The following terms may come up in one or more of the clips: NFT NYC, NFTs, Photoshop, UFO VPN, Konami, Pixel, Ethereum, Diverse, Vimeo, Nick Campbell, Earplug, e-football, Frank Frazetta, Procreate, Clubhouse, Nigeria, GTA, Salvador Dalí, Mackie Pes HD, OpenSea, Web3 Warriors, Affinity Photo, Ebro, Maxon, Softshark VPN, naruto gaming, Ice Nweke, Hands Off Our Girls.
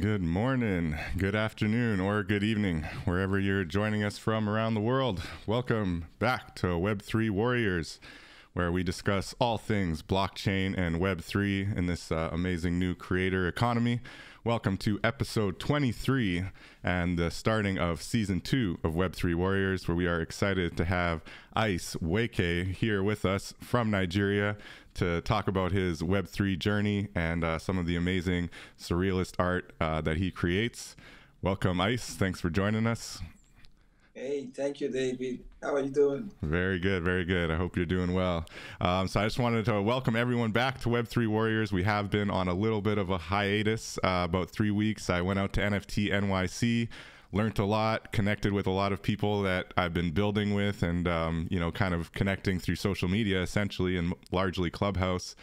Good morning, good afternoon, or good evening, wherever you're joining us from around the world. Welcome back to Web3 Warriors, where we discuss all things blockchain and Web3 in this amazing new creator economy. Welcome to episode 23 and the starting of season 2 of Web3 Warriors, where we are excited to have Ice Nweke here with us from Nigeria to talk about his Web3 journey and some of the amazing surrealist art that he creates. Welcome, Ice. Thanks for joining us. Hey, thank you, David. How are you doing? Very good, very good. I hope you're doing well. So I just wanted to welcome everyone back to Web3 Warriors. We have been on a little bit of a hiatus, about 3 weeks. I went out to NFT NYC, learned a lot, connected with a lot of people that I've been building with and, you know, kind of connecting through social media, essentially, and largely Clubhouse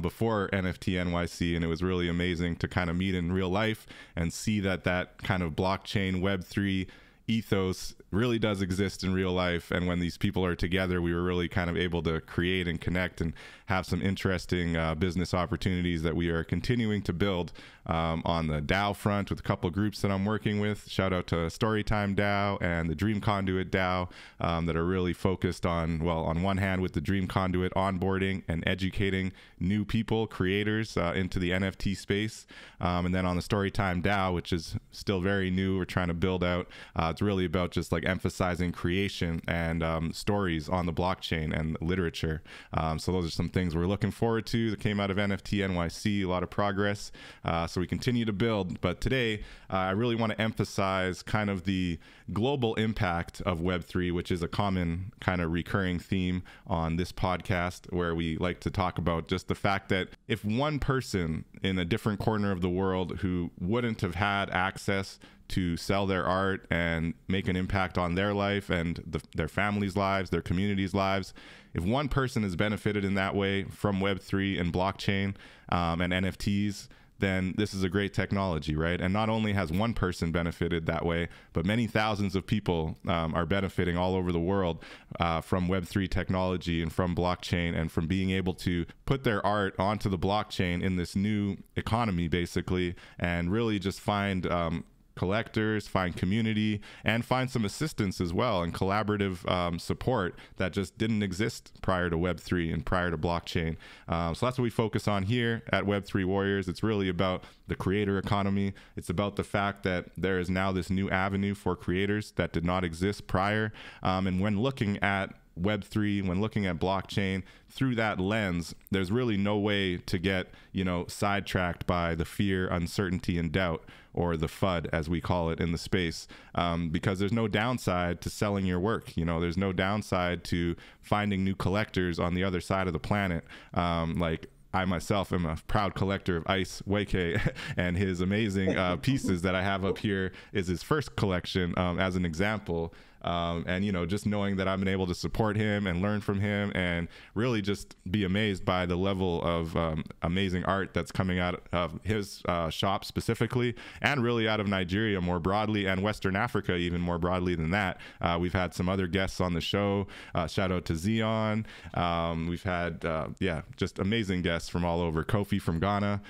before NFT NYC. And it was really amazing to kind of meet in real life and see that kind of blockchain Web3 ethos really does exist in real life. And when these people are together, we were really kind of able to create and connect and have some interesting business opportunities that we are continuing to build on the DAO front with a couple of groups that I'm working with. Shout out to Storytime DAO and the Dream Conduit DAO that are really focused on, well, on one hand with the Dream Conduit onboarding and educating new people, creators into the NFT space. And then on the Storytime DAO, which is still very new, we're trying to build out. It's really about just like emphasizing creation and stories on the blockchain and literature. So those are some things we're looking forward to that came out of NFT NYC, a lot of progress. So we continue to build. But today, I really want to emphasize kind of the global impact of Web3, which is a common kind of recurring theme on this podcast, where we like to talk about just the fact that if one person in a different corner of the world who wouldn't have had access to sell their art and make an impact on their life and their families' lives, their communities' lives. If one person has benefited in that way from Web3 and blockchain and NFTs, then this is a great technology, right? And not only has one person benefited that way, but many thousands of people are benefiting all over the world from Web3 technology and from blockchain and from being able to put their art onto the blockchain in this new economy, basically, and really just find collectors, find community, and find some assistance as well and collaborative support that just didn't exist prior to Web3 and prior to blockchain. So that's what we focus on here at Web3 Warriors. It's really about the creator economy. It's about the fact that there is now this new avenue for creators that did not exist prior. And when looking at Web3, when looking at blockchain through that lens, there's really no way to get, you know, sidetracked by the fear, uncertainty, and doubt, or the FUD as we call it in the space, because there's no downside to selling your work. You know, there's no downside to finding new collectors on the other side of the planet. Like I myself am a proud collector of Ice Nweke, and his amazing pieces that I have up here is his first collection as an example. And, you know, just knowing that I've been able to support him and learn from him and really just be amazed by the level of amazing art that's coming out of his shop specifically, and really out of Nigeria more broadly and Western Africa even more broadly than that. We've had some other guests on the show. Shout out to Zion. We've had, yeah, just amazing guests from all over. Kofi from Ghana.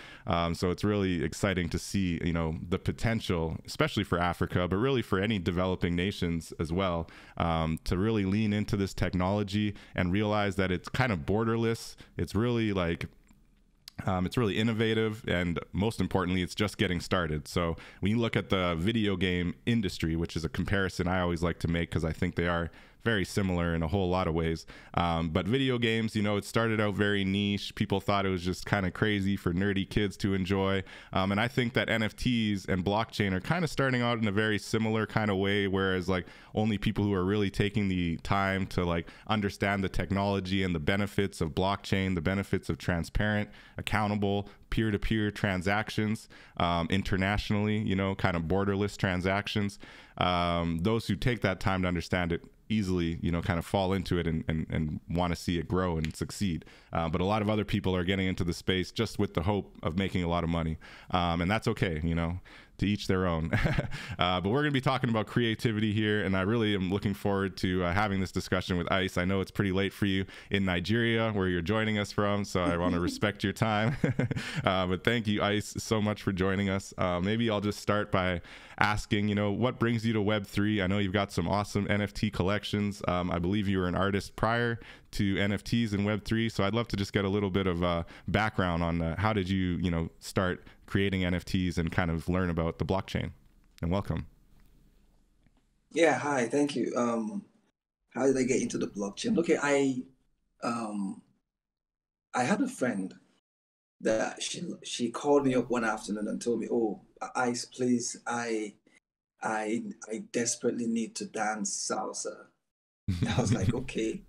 So it's really exciting to see, you know, the potential, especially for Africa, but really for any developing nations as well. To really lean into this technology and realize that it's kind of borderless. It's really like it's really innovative, and most importantly, it's just getting started. So when you look at the video game industry, which is a comparison I always like to make because I think they are very similar in a whole lot of ways. But video games, you know, it started out very niche. People thought it was just kind of crazy for nerdy kids to enjoy. And I think that NFTs and blockchain are kind of starting out in a very similar kind of way, whereas like only people who are really taking the time to like understand the technology and the benefits of blockchain, the benefits of transparent, accountable, peer-to-peer transactions internationally, you know, kind of borderless transactions. Those who take that time to understand it easily, you know, kind of fall into it and want to see it grow and succeed. But a lot of other people are getting into the space just with the hope of making a lot of money. And that's okay, you know. to each their own. But we're going to be talking about creativity here, and I really am looking forward to having this discussion with Ice. I know it's pretty late for you in Nigeria, where you're joining us from, so I want to respect your time. But thank you, Ice, so much for joining us. Maybe I'll just start by asking, you know, what brings you to Web3? I know you've got some awesome NFT collections. I believe you were an artist prior to NFTs and Web3, so I'd love to just get a little bit of background on how did you, start creating NFTs and kind of learn about the blockchain. And welcome. Yeah, hi, thank you. How did I get into the blockchain? Okay, I had a friend that she called me up one afternoon and told me, "Oh, Ice, please, I desperately need to dance salsa." And I was like, "Okay."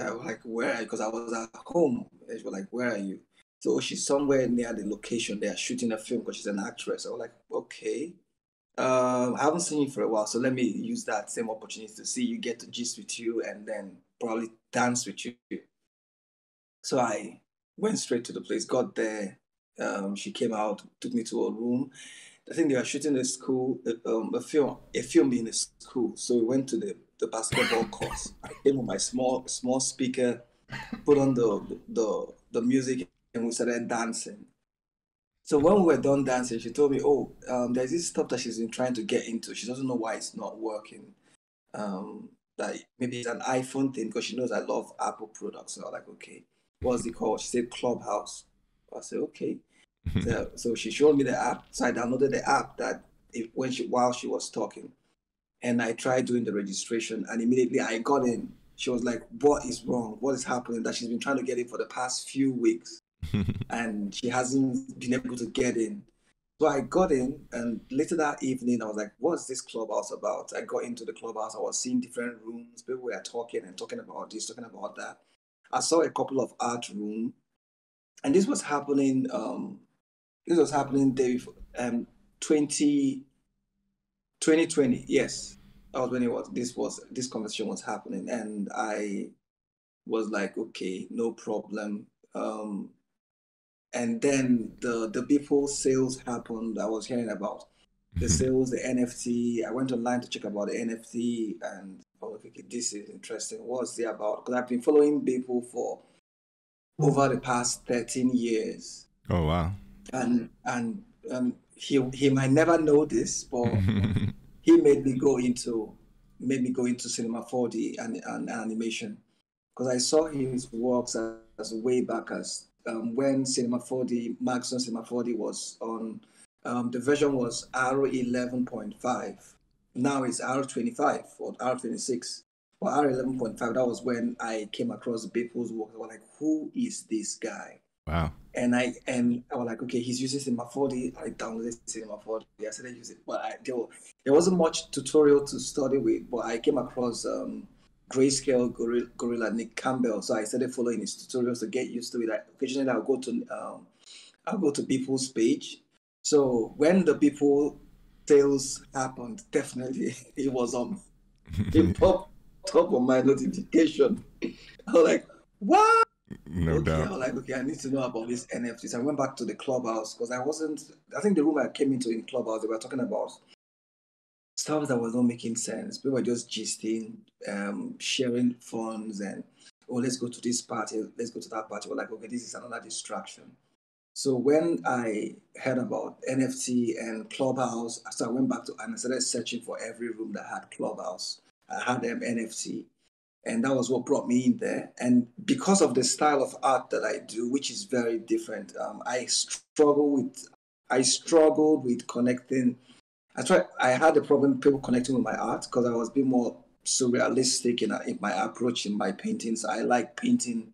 I was like, "Where are you?" Because I was at home. She was like, "Where are you?" So she's somewhere near the location. They are shooting a film because she's an actress. I was like, okay. I haven't seen you for a while, so let me use that same opportunity to see you, get to gist with you, and then probably dance with you. So I went straight to the place, got there. She came out, took me to a room. I think they were shooting a film in a school. So we went to the basketball course. I came with my small speaker, put on the music, and we started dancing. So when we were done dancing, she told me, "Oh, there's this stuff that she's been trying to get into. She doesn't know why it's not working. Like maybe it's an iPhone thing, because she knows I love Apple products." So I was like, "Okay, what's it called?" She said, "Clubhouse." I said, "Okay." So she showed me the app. So I downloaded the app while she was talking, and I tried doing the registration, and immediately I got in. She was like, "What is wrong? What is happening?" That she's been trying to get in for the past few weeks, and she hasn't been able to get in. So I got in, and later that evening, I was like, "What's this Clubhouse about?" I got into the Clubhouse. I was seeing different rooms. People were talking about this, talking about that. I saw a couple of art rooms, and this was happening. This was happening day before, 2020. Yes, that was when it was. This conversation was happening, and I was like, "Okay, no problem." And then the Beeple sales happened. I was hearing about the sales, the NFT. I went online to check about the NFT, and I was like, "Okay, this is interesting. What's it about?" Because I've been following Beeple for over the past 13 years. Oh wow! And he might never know this, but he made me go into Cinema 4D and animation, because I saw his works as way back as when Cinema 4D, Maxon Cinema 4D was on. The version was R11.5. Now it's R25 or R26 or R11.5. That was when I came across Beeple's work. I was like, "Who is this guy?" Wow. And I was like, "Okay, he's using Cinema 4D." I downloaded Cinema 4D. I started using it, but there wasn't much tutorial to study with. But I came across Grayscale Gorilla, Nick Campbell. So I started following his tutorials to get used to it. Occasionally, I'll go to Beeple's page. So when the Beeple sales happened, definitely it was on. It popped up on my notification. I was like, "What?" No doubt. I was like, "Okay, I need to know about these NFTs." I went back to the Clubhouse, because I think the room I came into in Clubhouse, they were talking about stuff that was not making sense. People were just gisting, sharing funds, and, "Oh, let's go to this party, let's go to that party." We're like, "Okay, this is another distraction." So when I heard about NFT and Clubhouse, so I went back to and I started searching for every room that had Clubhouse. I had them NFT. And that was what brought me in there. And because of the style of art that I do, which is very different, I struggled with connecting. I had a problem with people connecting with my art, because I was a bit more surrealistic in my approach, in my paintings. I like painting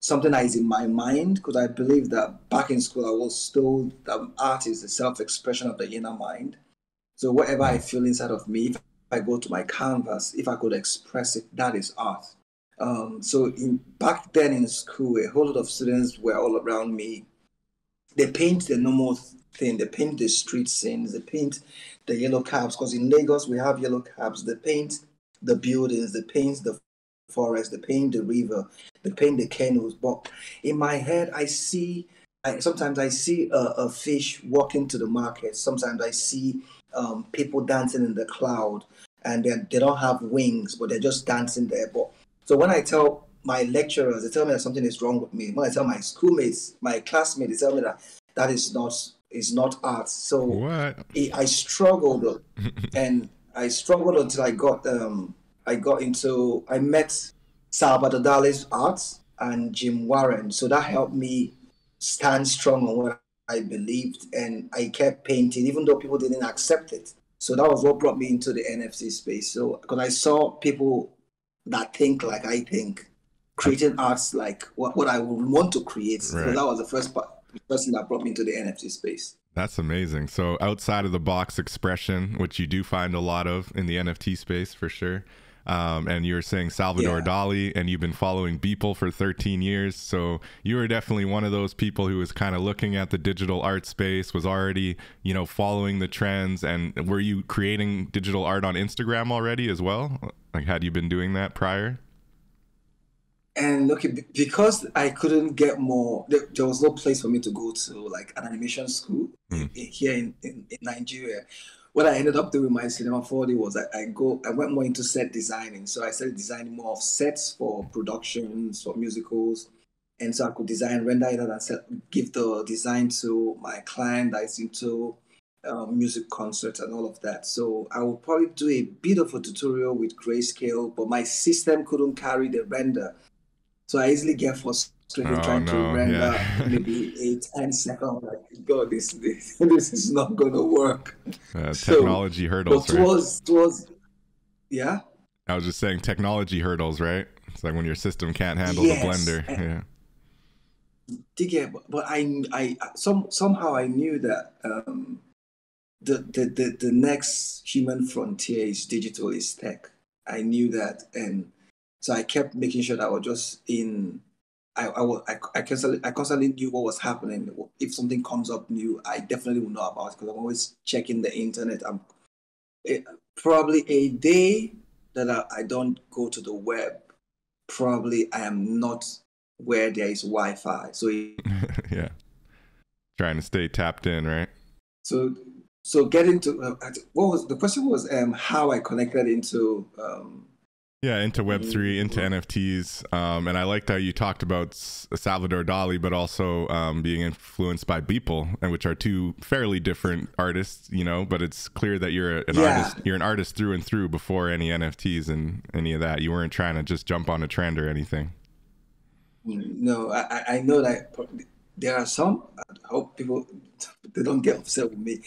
something that is in my mind, because I believe that back in school I was told that art is the self-expression of the inner mind. So whatever I feel inside of me, I go to my canvas, if I could express it, that is art. Back then in school, a whole lot of students were all around me. They paint the normal thing. They paint the street scenes. They paint the yellow cabs, because in Lagos, we have yellow cabs. They paint the buildings. They paint the forest. They paint the river. They paint the canoes. But in my head, I see sometimes I see a fish walking to the market. Sometimes I see people dancing in the cloud, and they don't have wings, but they're just dancing there. But so when I tell my lecturers, they tell me that something is wrong with me. When I tell my schoolmates, my classmates, they tell me that that is not art. So what? I struggled, and I struggled until I met Salvador Dalí's art and Jim Warren. So that helped me stand strong on what I believed, and I kept painting even though people didn't accept it. So that was what brought me into the NFT space. So because I saw people that think like I think, creating arts like what I would want to create. Right. So that was the first person that brought me into the NFT space. That's amazing. So outside of the box expression, which you do find a lot of in the NFT space for sure. And you're saying Salvador Dali, and you've been following Beeple for 13 years. So you were definitely one of those people who was kind of looking at the digital art space, was already, you know, following the trends. And were you creating digital art on Instagram already as well? Like, had you been doing that prior? And look, because I couldn't get more, there was no place for me to go to like an animation school here in Nigeria. What I ended up doing with my Cinema 4D was I went more into set designing. So I started designing more of sets for productions, for musicals. And so I could design, render it out, and give the design to my client that's into music concerts and all of that. So I would probably do a bit of a tutorial with Grayscale, but my system couldn't carry the render. So I easily get frustrated trying to render maybe a 10-second, like, God, this is not going to work. Technology hurdles, right? Yeah? I was just saying technology hurdles, right? It's like when your system can't handle the blender. But somehow I knew that the next human frontier is digital, is tech. I knew that, and so I kept making sure that I was just in, I constantly knew what was happening. If something comes up new, I definitely will know about it because I'm always checking the internet. Probably a day that I don't go to the web, probably I am not where there is Wi-Fi. So yeah, trying to stay tapped in, right? So getting to, what was, the question was how I connected into Web3, into NFTs. And I liked how you talked about Salvador Dali, but also being influenced by Beeple, and which are two fairly different artists, you know, but it's clear that you're an artist. You're an artist through and through before any NFTs and any of that. You weren't trying to just jump on a trend or anything. No, I know that there are some, I hope people, they don't get upset with me.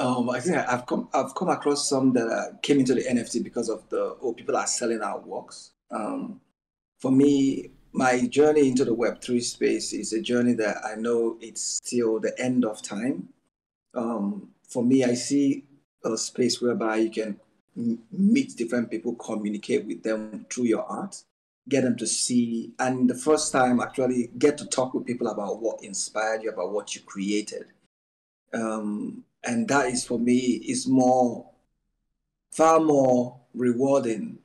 I think I've come across some that came into the NFT because of people are selling our works. For me, my journey into the Web3 space is a journey that I know it's still the end of time. For me, I see a space whereby you can meet different people, communicate with them through your art, get them to see, and the first time actually get to talk with people about what inspired you, about what you created. And that is, for me, is far more rewarding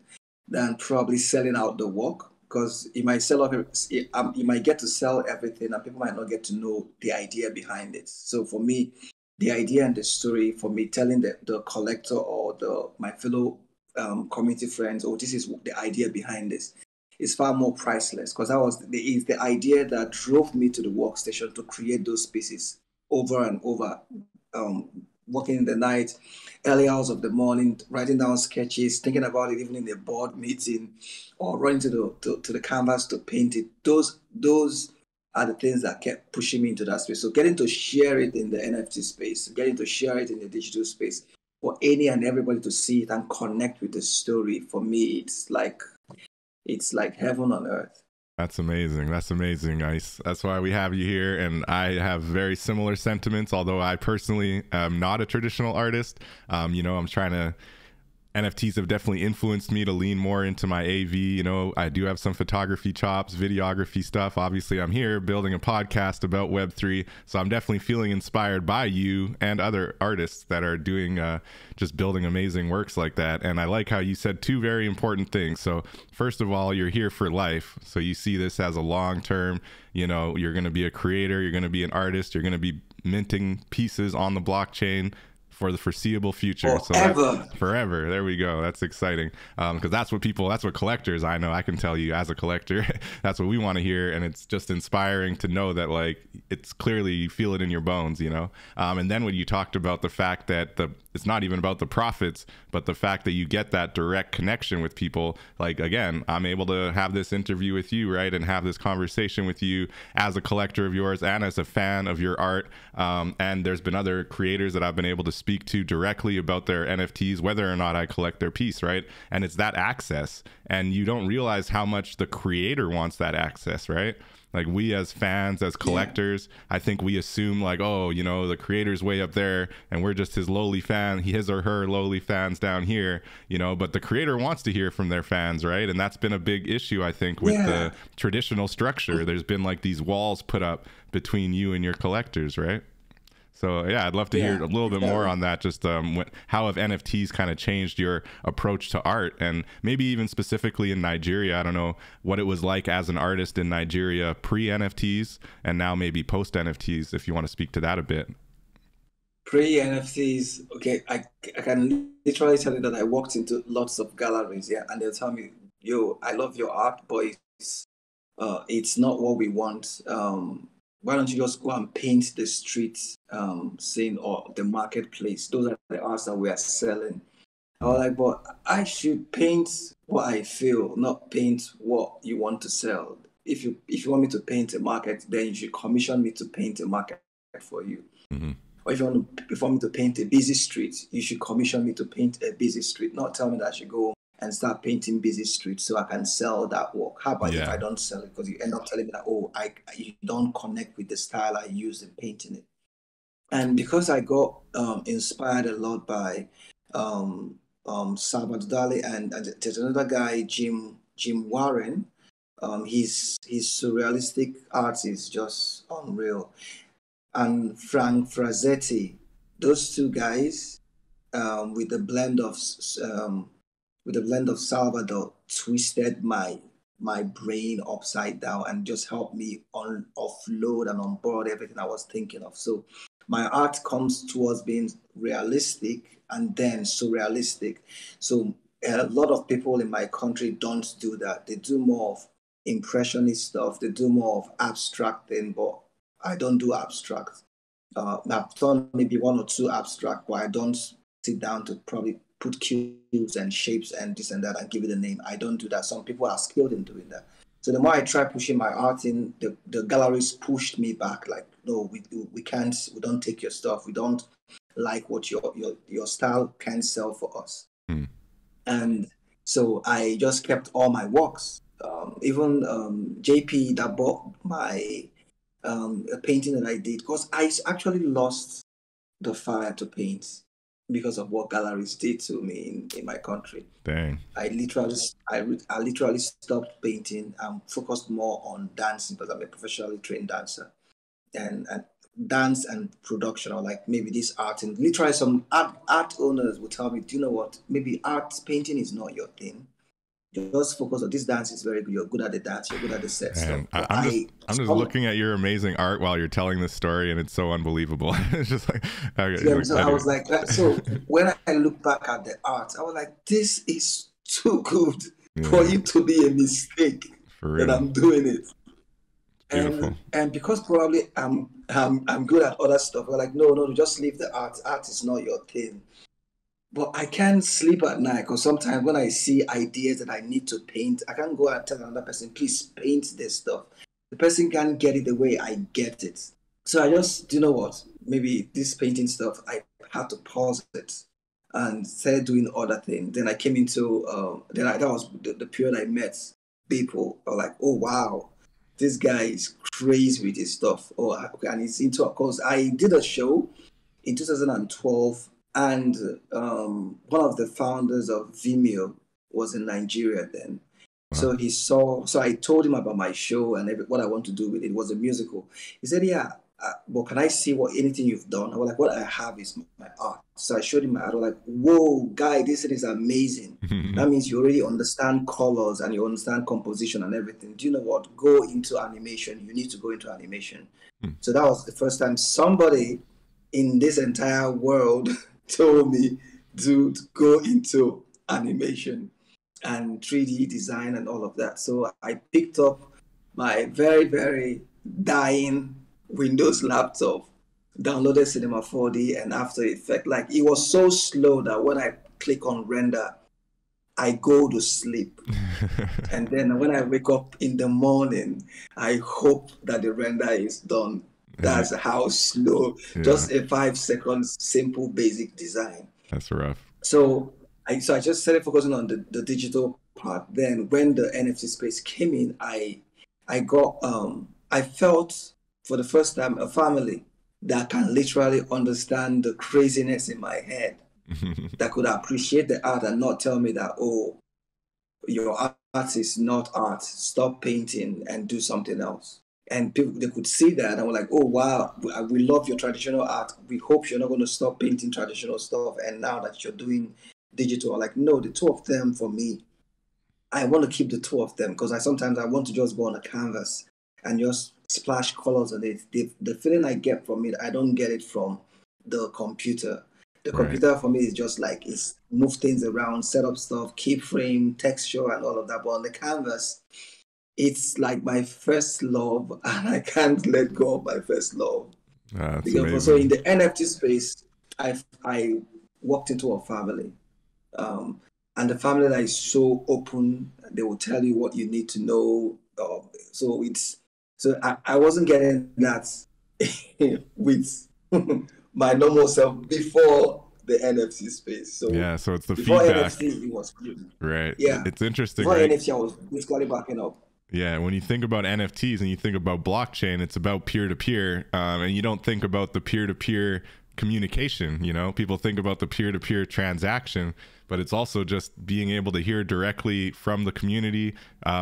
than probably selling out the work, because you might get to sell everything and people might not get to know the idea behind it. So for me, the idea and the story, for me, telling the collector or my fellow community friends, oh, this is the idea behind this, is far more priceless, because that was the idea that drove me to the workstation to create those pieces over and over. Working in the night, early hours of the morning, writing down sketches, thinking about it even in a board meeting, or running to the canvas to paint it. Those are the things that kept pushing me into that space. So getting to share it in the NFT space, getting to share it in the digital space, for any and everybody to see it and connect with the story, for me, it's like heaven on earth. That's amazing. That's amazing, Ice. That's why we have you here. And I have very similar sentiments, although I personally am not a traditional artist. You know, I'm trying to NFTs have definitely influenced me to lean more into my AV. You know, I do have some photography chops, videography stuff. Obviously, I'm here building a podcast about Web3. So I'm definitely feeling inspired by you and other artists that are doing, just building amazing works like that. And I like how you said two very important things. So first of all, you're here for life. So you see this as a long term, you know, you're going to be a creator, you're going to be an artist, you're going to be minting pieces on the blockchain for the foreseeable future. Forever. So forever. There we go. That's exciting. Because that's what people, that's what collectors, I know, I can tell you as a collector, that's what we want to hear. And it's just inspiring to know that, like, it's clearly, you feel it in your bones, you know? And then when you talked about the fact that it's not even about the profits, but the fact that you get that direct connection with people. Like, again, I'm able to have this interview with you, right? And have this conversation with you as a collector of yours and as a fan of your art. And there's been other creators that I've been able to speak to directly about their NFTs, whether or not I collect their piece, right? And it's that access. And you don't realize how much the creator wants that access, right? Like, we as fans, as collectors, yeah. I think we assume, like, oh, you know, the creator's way up there and we're just his lowly fan, his or her lowly fans down here, you know, but the creator wants to hear from their fans, right? And that's been a big issue, I think, with yeah. the traditional structure. There's been, like, these walls put up between you and your collectors, right? So, yeah, I'd love to hear a little bit more on that, just how have NFTs kind of changed your approach to art, and maybe even specifically in Nigeria. I don't know what it was like as an artist in Nigeria pre-NFTs and now maybe post-NFTs, if you want to speak to that a bit. Pre-NFTs, okay, I can literally tell you that I walked into lots of galleries, yeah, and they'll tell me, yo, I love your art, but it's not what we want. Why don't you just go and paint the street scene or the marketplace? Those are the arts that we are selling. I was like, but I should paint what I feel, not paint what you want to sell. If you want me to paint a market, then you should commission me to paint a market for you. Mm-hmm. Or if you want me to paint a busy street, you should commission me to paint a busy street, not tell me that I should go and start painting busy streets so I can sell that work. How about if I don't sell it? Because you end up telling me that, oh, you don't connect with the style I use in painting it. And because I got inspired a lot by Salvador Dalí and there's another guy, Jim Warren. His surrealistic art is just unreal. And Frank Frazetta, those two guys with the blend of Salvador twisted my brain upside down and just helped me offload and onboard everything I was thinking of. So my art comes towards being realistic and then surrealistic. So a lot of people in my country don't do that. They do more of impressionist stuff. They do more of abstract thing, but I don't do abstract. I've done maybe one or two abstract, but I don't sit down to probably put cubes and shapes and this and that and give it a name. I don't do that. Some people are skilled in doing that. So the more I try pushing my art in, the galleries pushed me back. Like, no, we can't. We don't take your stuff. We don't like what your style can sell for us. Mm. And so I just kept all my works. Even JP that bought my painting that I did, because I actually lost the fire to paint because of what galleries did to me in my country. Dang. I literally stopped painting and focused more on dancing, because I'm a professionally trained dancer. And dance and production, or like maybe this art, and literally some art owners would tell me, do you know what, maybe art painting is not your thing. Just focus on this dance is very good. You're good at the dance. You're good at the set stuff. I'm just looking at your amazing art while you're telling this story, and it's so unbelievable. It's just like, okay, yeah, so I was like, so when I look back at the art, I was like, this is too good for it to be a mistake that I'm doing it. And because probably I'm good at other stuff, we're like, no, just leave the art. Art is not your thing. But I can't sleep at night, because sometimes when I see ideas that I need to paint, I can't go and tell another person, please paint this stuff. The person can't get it the way I get it. So I just, do you know what? Maybe this painting stuff, I had to pause it and started doing other things. Then I came into, that was the period I met Beeple. I was like, oh, wow, this guy is crazy with his stuff. Oh, okay, and he's into, of course, I did a show in 2012. And one of the founders of Vimeo was in Nigeria then. Wow. So he saw, so I told him about my show and what I want to do with it. It was a musical. He said, yeah, but can I see anything you've done? I was like, what I have is my art. So I showed him my art. I was like, whoa, guy, this is amazing. That means you already understand colors and you understand composition and everything. Do you know what? Go into animation. You need to go into animation. So that was the first time somebody in this entire world told me to go into animation and 3D design and all of that. So I picked up my very, very dying Windows laptop, downloaded Cinema 4D and After Effects. Like, it was so slow that when I click on render, I go to sleep. And then when I wake up in the morning, I hope that the render is done. That's how slow, just a 5-second simple basic design. That's rough. So I just started focusing on the digital part. Then when the NFT space came in, I got, I felt for the first time a family that can literally understand the craziness in my head, that could appreciate the art and not tell me that, oh, your art is not art, stop painting and do something else. And people, they could see that and were like, oh, wow, we love your traditional art. We hope you're not going to stop painting traditional stuff. And now that you're doing digital, like, no, the two of them, for me, I want to keep the two of them because sometimes I want to just go on a canvas and just splash colors on it. The feeling I get from it, I don't get it from the computer. The computer for me is just like, it's move things around, set up stuff, keyframe, texture, and all of that. But on the canvas, it's like my first love, and I can't let go of my first love. Because so in the NFT space, I walked into a family, and the family that is so open, they will tell you what you need to know. So I wasn't getting that with my normal self before the NFT space. So yeah, so it's the feedback. NFT, it was good. Right. Yeah, it's interesting. Before NFT, I was basically backing up. Yeah, when you think about NFTs and you think about blockchain, it's about peer-to-peer, and you don't think about the peer-to-peer communication, you know? People think about the peer-to-peer transaction, but it's also just being able to hear directly from the community,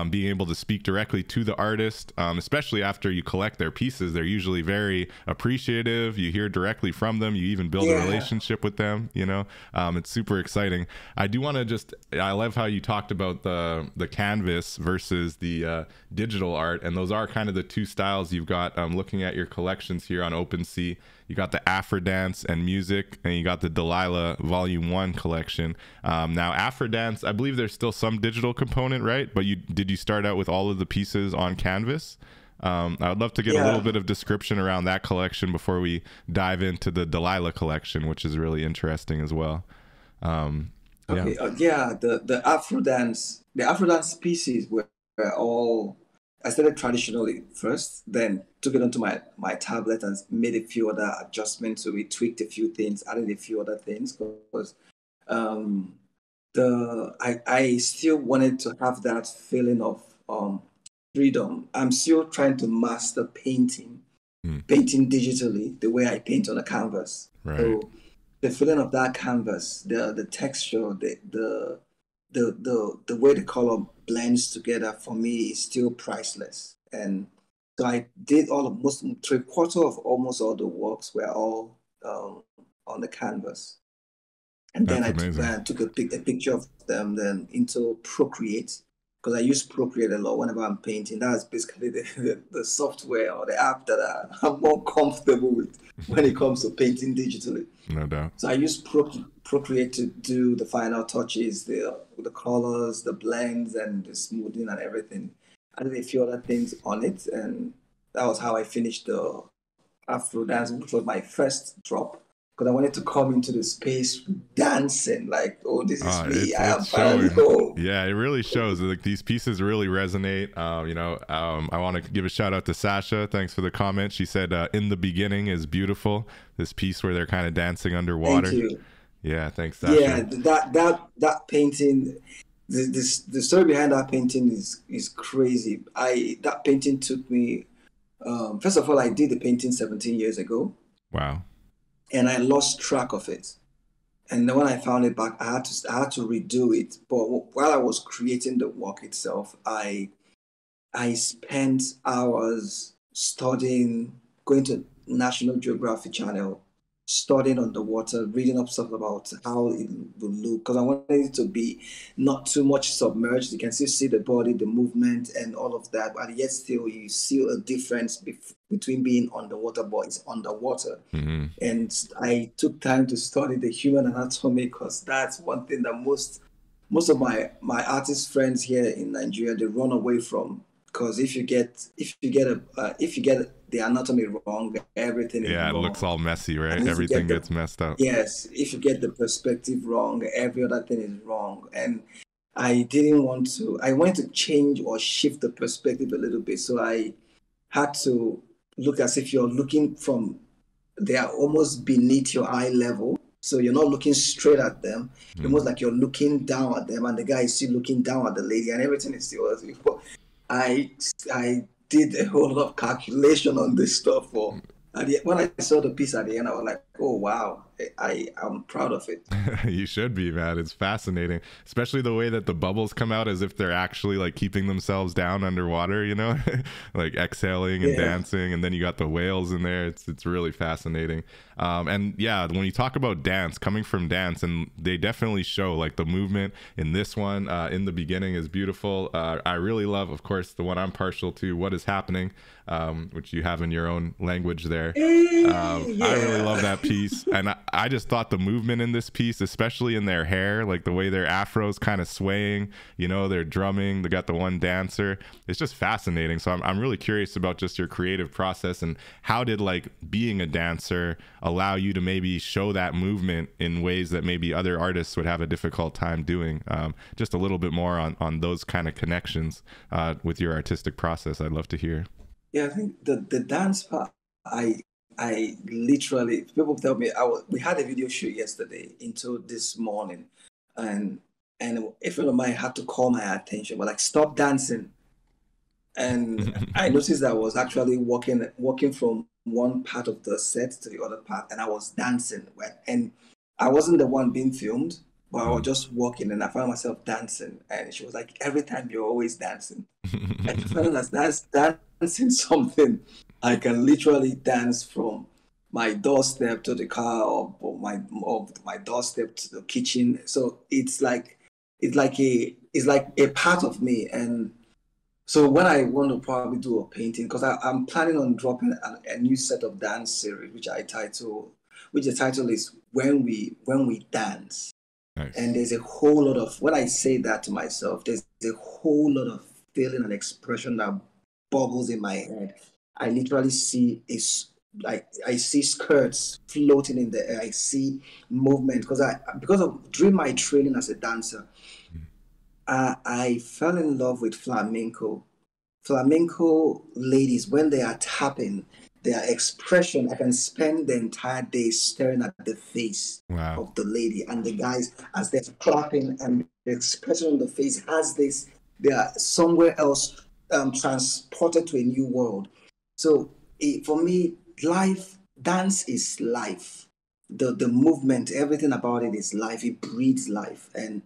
being able to speak directly to the artist, especially after you collect their pieces. They're usually very appreciative. You hear directly from them. You even build a relationship with them, you know? It's super exciting. I do want to just, I love how you talked about the canvas versus the digital art. And those are kind of the two styles you've got. Looking at your collections here on OpenSea, you got the Aphrodance and music, and you got the Delilah Volume 1 collection. Now Aphrodance, I believe there's still some digital component, right? But did you start out with all of the pieces on canvas? I would love to get a little bit of description around that collection before we dive into the Delilah collection, which is really interesting as well. The Aphrodance, pieces were all, I started traditionally first, then took it onto my tablet and made a few other adjustments to it, tweaked a few things, added a few other things, because I still wanted to have that feeling of freedom. I'm still trying to master painting, painting digitally, the way I paint on a canvas. Right. So the feeling of that canvas, the texture, the way the color blends together, for me is still priceless. And so I did almost three-quarters of all the works were all on the canvas. And then I took a picture of them then into Procreate, because I use Procreate a lot whenever I'm painting. That's basically the software or the app that I'm more comfortable with when it comes to painting digitally. No doubt. So I use Procreate to do the final touches, the colors, the blends, and the smoothing and everything. I did a few other things on it, and that was how I finished the Afrodance, which was my first drop. Because I wanted to come into the space dancing, like, oh, this is me. I am finally home. Yeah, it really shows. Like, these pieces really resonate. You know, I want to give a shout out to Sasha. Thanks for the comment. She said, "In the beginning is beautiful." This piece where they're kind of dancing underwater. Thank you. Yeah, thanks, Sasha. Yeah, that painting. The story behind that painting is crazy. That painting took me. First of all, I did the painting 17 years ago. Wow. And I lost track of it. And then when I found it back, I had to redo it. But while I was creating the work itself, I spent hours studying, going to National Geographic Channel, studying underwater, reading up stuff about how it would look, because I wanted it to be not too much submerged. You can still see the body, the movement, and all of that, but yet still you see a difference between being underwater, but it's underwater. Mm-hmm. And I took time to study the human anatomy, because that's one thing that most of my artist friends here in Nigeria, they run away from, because if you get the anatomy wrong, everything is wrong. It looks all messy, right? Everything gets messed up. Yes, if you get the perspective wrong, every other thing is wrong. And I wanted to change or shift the perspective a little bit. So I had to look as if you're looking from, they are almost beneath your eye level. So you're not looking straight at them. Mm. Almost like you're looking down at them, and the guy is still looking down at the lady, and everything is still as before. I did a whole lot of calculation on this stuff. And when I saw the piece at the end, I was like, oh, wow, I'm proud of it. You should be, man. It's fascinating, especially the way that the bubbles come out as if they're actually like keeping themselves down underwater, you know, like exhaling and dancing. And then you got the whales in there. It's really fascinating. And yeah, when you talk about dance, coming from dance, and they definitely show like the movement in this one, in the beginning is beautiful. I really love, of course, the one I'm partial to, What Is Happening, which you have in your own language there. I really love that piece. And I just thought the movement in this piece, especially in their hair, like the way their afros kind of swaying, you know, they're drumming, they got the one dancer. It's just fascinating. So I'm really curious about just your creative process, and how did like being a dancer allow you to maybe show that movement in ways that maybe other artists would have a difficult time doing? Just a little bit more on those kind of connections with your artistic process. I'd love to hear. Yeah, I think the dance part, I literally, people tell me, we had a video shoot yesterday until this morning, and a friend of mine had to call my attention, but like, stop dancing. And I noticed that I was actually walking from one part of the set to the other part, and I was dancing. And I wasn't the one being filmed, but I was just walking, and I found myself dancing. And she was like, every time you're always dancing. And she found out that's dancing something. I can literally dance from my doorstep to the car, or my doorstep to the kitchen. So it's like a part of me. And so when I want to probably do a painting, because I'm planning on dropping a new set of dance series, which the title is When We Dance. Nice. And there's a whole lot of, when I say that to myself, there's a whole lot of feeling and expression that bubbles in my head. I literally see I see skirts floating in the air. I see movement, because of my training as a dancer, I fell in love with flamenco. Flamenco ladies, when they are tapping, their expression, I can spend the entire day staring at the face of the lady and the guys as they're clapping, and the expression on the face has this, they are somewhere else, transported to a new world. So for me, dance is life. The movement, everything about it is life. It breathes life. And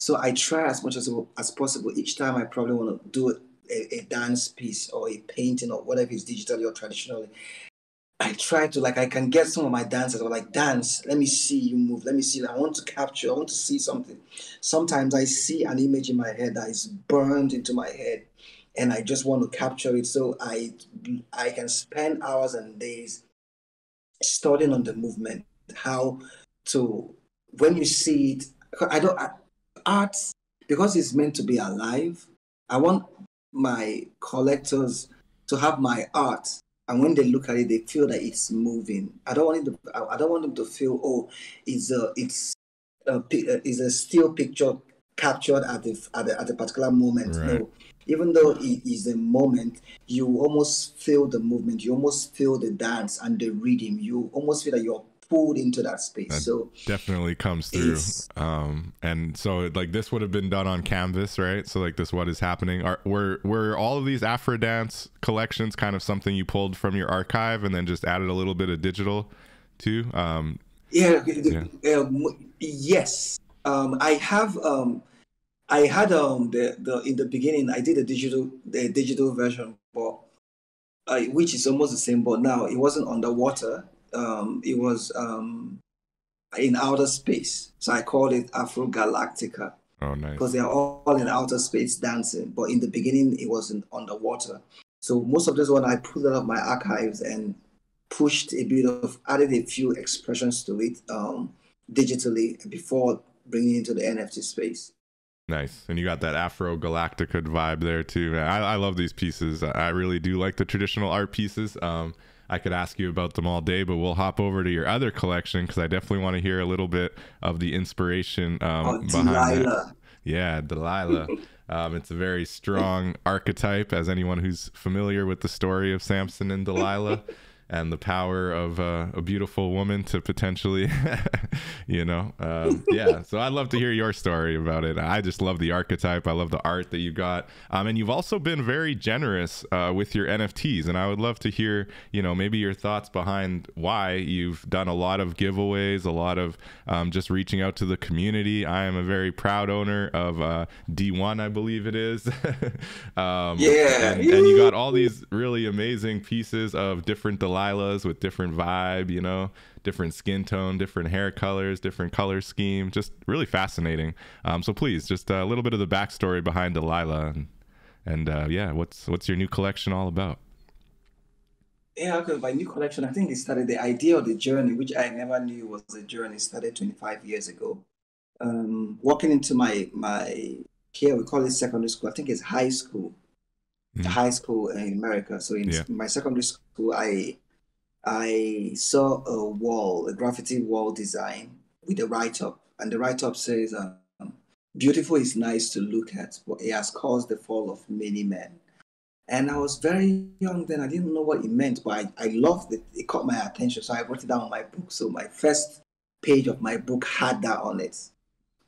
so I try as much as possible. Each time I probably want to do a dance piece or a painting or whatever is digitally or traditionally, I try to, like, I can get some of my dancers or like, dance, let me see you move. Let me see, I want to capture, I want to see something. Sometimes I see an image in my head that is burned into my head, and I just want to capture it. So I can spend hours and days studying on the movement, how to, when you see it, art, because it's meant to be alive, I want my collectors to have my art, and when they look at it, they feel that it's moving. I don't want them to feel, oh, it's a still picture captured at a particular moment. Right. No. Even though it is a moment, you almost feel the movement, you almost feel the dance and the rhythm. You almost feel that you're pulled into that space. That so definitely comes through. And so like, this would have been done on canvas, right? So like this, What Is Happening, were all of these Aphrodance collections kind of something you pulled from your archive and then just added a little bit of digital too? Yes. In the beginning I did a digital version, but which is almost the same, but now it wasn't underwater. It was in outer space, so I called it Afro-Galactica. Oh, nice. Because they are all in outer space dancing, but in the beginning it wasn't underwater. So most of this one I pulled out of my archives and pushed a bit of, added a few expressions to it digitally before bringing it into the NFT space. Nice. And you got that Afro Galactica vibe there too, man. I love these pieces. I really do like the traditional art pieces. I could ask you about them all day, but we'll hop over to your other collection because I definitely want to hear a little bit of the inspiration behind Delilah. Yeah, Delilah. It's a very strong archetype, as anyone who's familiar with the story of Samson and Delilah and the power of a beautiful woman to potentially, you know, yeah. So I'd love to hear your story about it. I just love the archetype. I love the art that you got. And you've also been very generous with your NFTs. And I would love to hear, you know, maybe your thoughts behind why you've done a lot of giveaways, a lot of just reaching out to the community. I am a very proud owner of D1, I believe it is. And you got all these really amazing pieces of different Delilahs with different vibe, you know, different skin tone, different hair colors, different color scheme. Just really fascinating. So please, just a little bit of the backstory behind Delilah, and yeah, what's your new collection all about? Yeah, okay, my new collection, I think it started, the idea of the journey, which I never knew was a journey, started 25 years ago. Walking into my here we call it secondary school, I think it's high school. Mm-hmm. High school in America. So in my secondary school, I saw a wall, a graffiti wall design with a write-up, and the write-up says, "Beautiful is nice to look at, but it has caused the fall of many men." And I was very young then; I didn't know what it meant, but I loved it. It caught my attention, so I wrote it down on my book. So my first page of my book had that on it.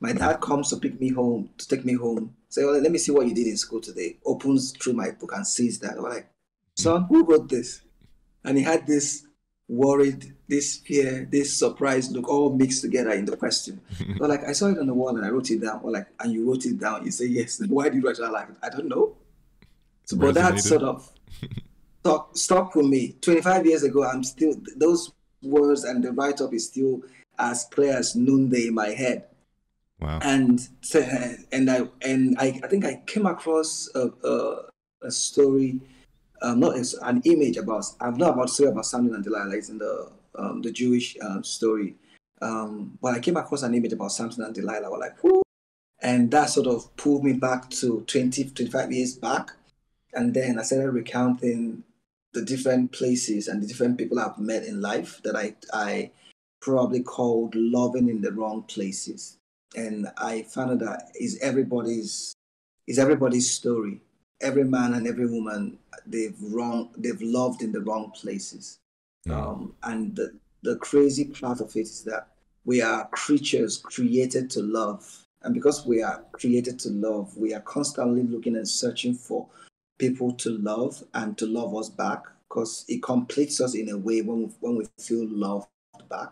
My dad comes to pick me home, to take me home. Say, well, let me see what you did in school today. Opens through my book and sees that. I'm like, son, who wrote this? And he had this worried, this fear, this surprise look all mixed together in the question. So like, I saw it on the wall and I wrote it down. Or like, and you wrote it down. You say, yes. Why did you write it? I'm like, I don't know. So, but that sort of stuck with me. 25 years ago, I'm still, those words and the write-up is still as clear as noonday in my head. Wow. And I think I came across a story, not as an image about, I've not about story about Samuel and Delilah. It's in the Jewish story, but I came across an image about Samson and Delilah. We're like, whoo! And that sort of pulled me back to 25 years back, and then I started recounting the different places and the different people I've met in life that I probably called loving in the wrong places. And I found out that is everybody's story. Every man and every woman, they've loved in the wrong places. And the crazy part of it is that we are creatures created to love, and because we are created to love, we are constantly looking and searching for people to love and to love us back, because it completes us in a way when we feel loved back.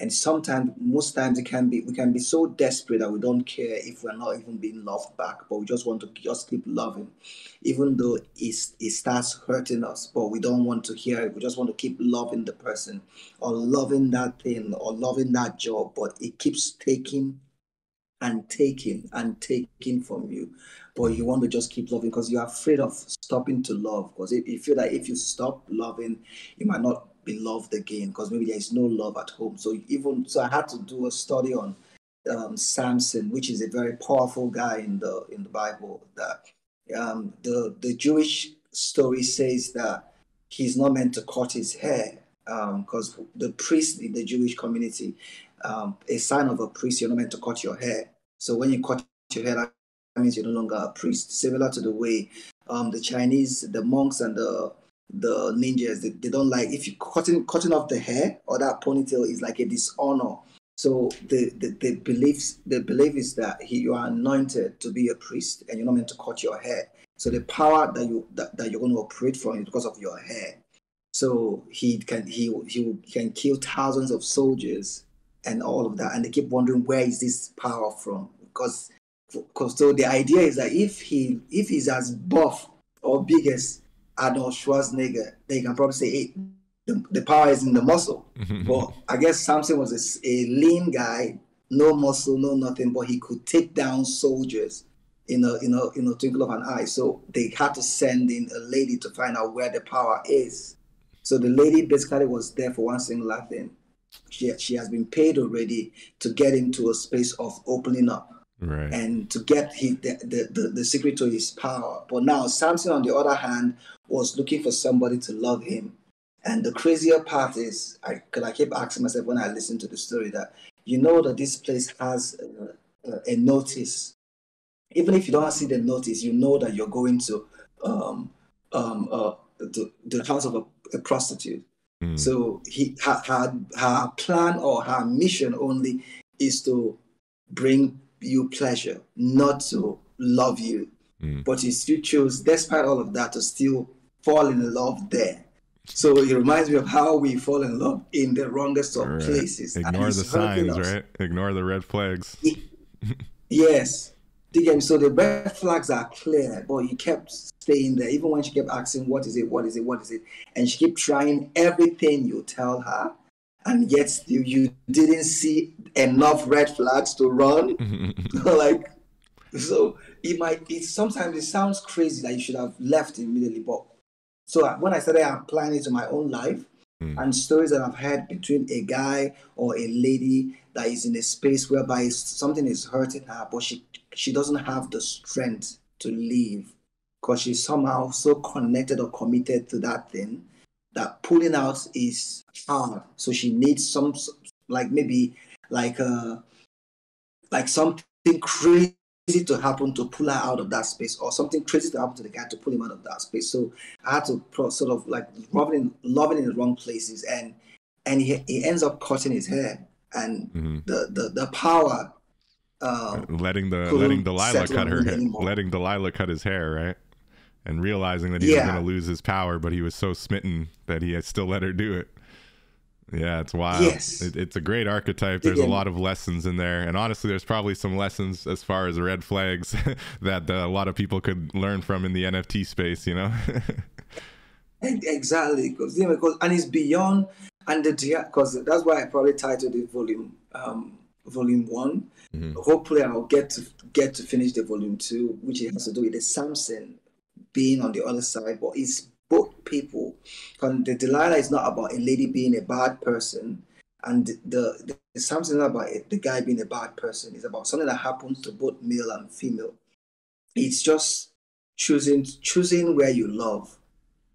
And sometimes, most times, we can be so desperate that we don't care if we're not even being loved back, but we just want to just keep loving, even though it starts hurting us, but we don't want to hear it. We just want to keep loving the person or loving that thing or loving that job, but it keeps taking and taking and taking from you. But you want to just keep loving because you're afraid of stopping to love, because you feel that if you stop loving, you might not be loved again, because maybe there is no love at home. So even so, I had to do a study on Samson, which is a very powerful guy in the Bible. That the Jewish story says that he's not meant to cut his hair, because the priest in the Jewish community, a sign of a priest, you're not meant to cut your hair. So when you cut your hair, that means you're no longer a priest. Similar to the way the Chinese, the monks and the ninjas, they don't like if you cutting off the hair or that ponytail is like a dishonor. So the belief is that you are anointed to be a priest and you're not meant to cut your hair. So the power that you're going to operate from is because of your hair. So he can kill thousands of soldiers and all of that, and they keep wondering where is this power from, because so the idea is that if he's as buff or big as Arnold Schwarzenegger, they can probably say, hey, the power is in the muscle. But I guess Samson was a lean guy, no muscle, no nothing, but he could take down soldiers in a twinkle of an eye. So they had to send in a lady to find out where the power is. So the lady basically was there for one singular thing. She has been paid already to get into a space of opening up. Right. And to get the secret to his power. But now Samson, on the other hand, was looking for somebody to love him. And the crazier part is, because I keep asking myself when I listen to the story, that you know that this place has a notice. Even if you don't see the notice, you know that you're going to the house of a prostitute. Mm. So her plan or her mission only is to bring you pleasure, not to love you. Mm. But if you choose, despite all of that, to still fall in love there. So it reminds me of how we fall in love in the wrongest of places. Ignore the signs, right? Ignore the red flags. Yes. So the red flags are clear, but you kept staying there. Even when she kept asking, what is it, what is it, what is it? And she kept trying everything you tell her. And yet you didn't see enough red flags to run. Like, so sometimes it sounds crazy that you should have left immediately. But so when I started applying it to my own life, and stories that I've heard between a guy or a lady that is in a space whereby something is hurting her, but she doesn't have the strength to leave because she's somehow so connected or committed to that thing that pulling out is hard. So she needs some, like maybe like something crazy to happen to pull her out of that space, or something crazy to happen to the guy to pull him out of that space. So I had to sort of like loving in the wrong places, and he ends up cutting his hair, and the power letting Delilah cut her hair, letting Delilah cut his hair, right? And realizing that he was going to lose his power, but he was so smitten that he had still let her do it. Yeah, it's wild. Yes. It's a great archetype. There's a lot of lessons in there. And honestly, there's probably some lessons as far as red flags that a lot of people could learn from in the NFT space, you know? Exactly. And it's beyond, because that's why I probably titled it Volume 1. Hopefully I'll get to finish the Volume 2, which has to do with the Samson being on the other side, but it's both people. And the Delilah is not about a lady being a bad person, and the Samson is not about the guy being a bad person. It's about something that happens to both male and female. It's just choosing where you love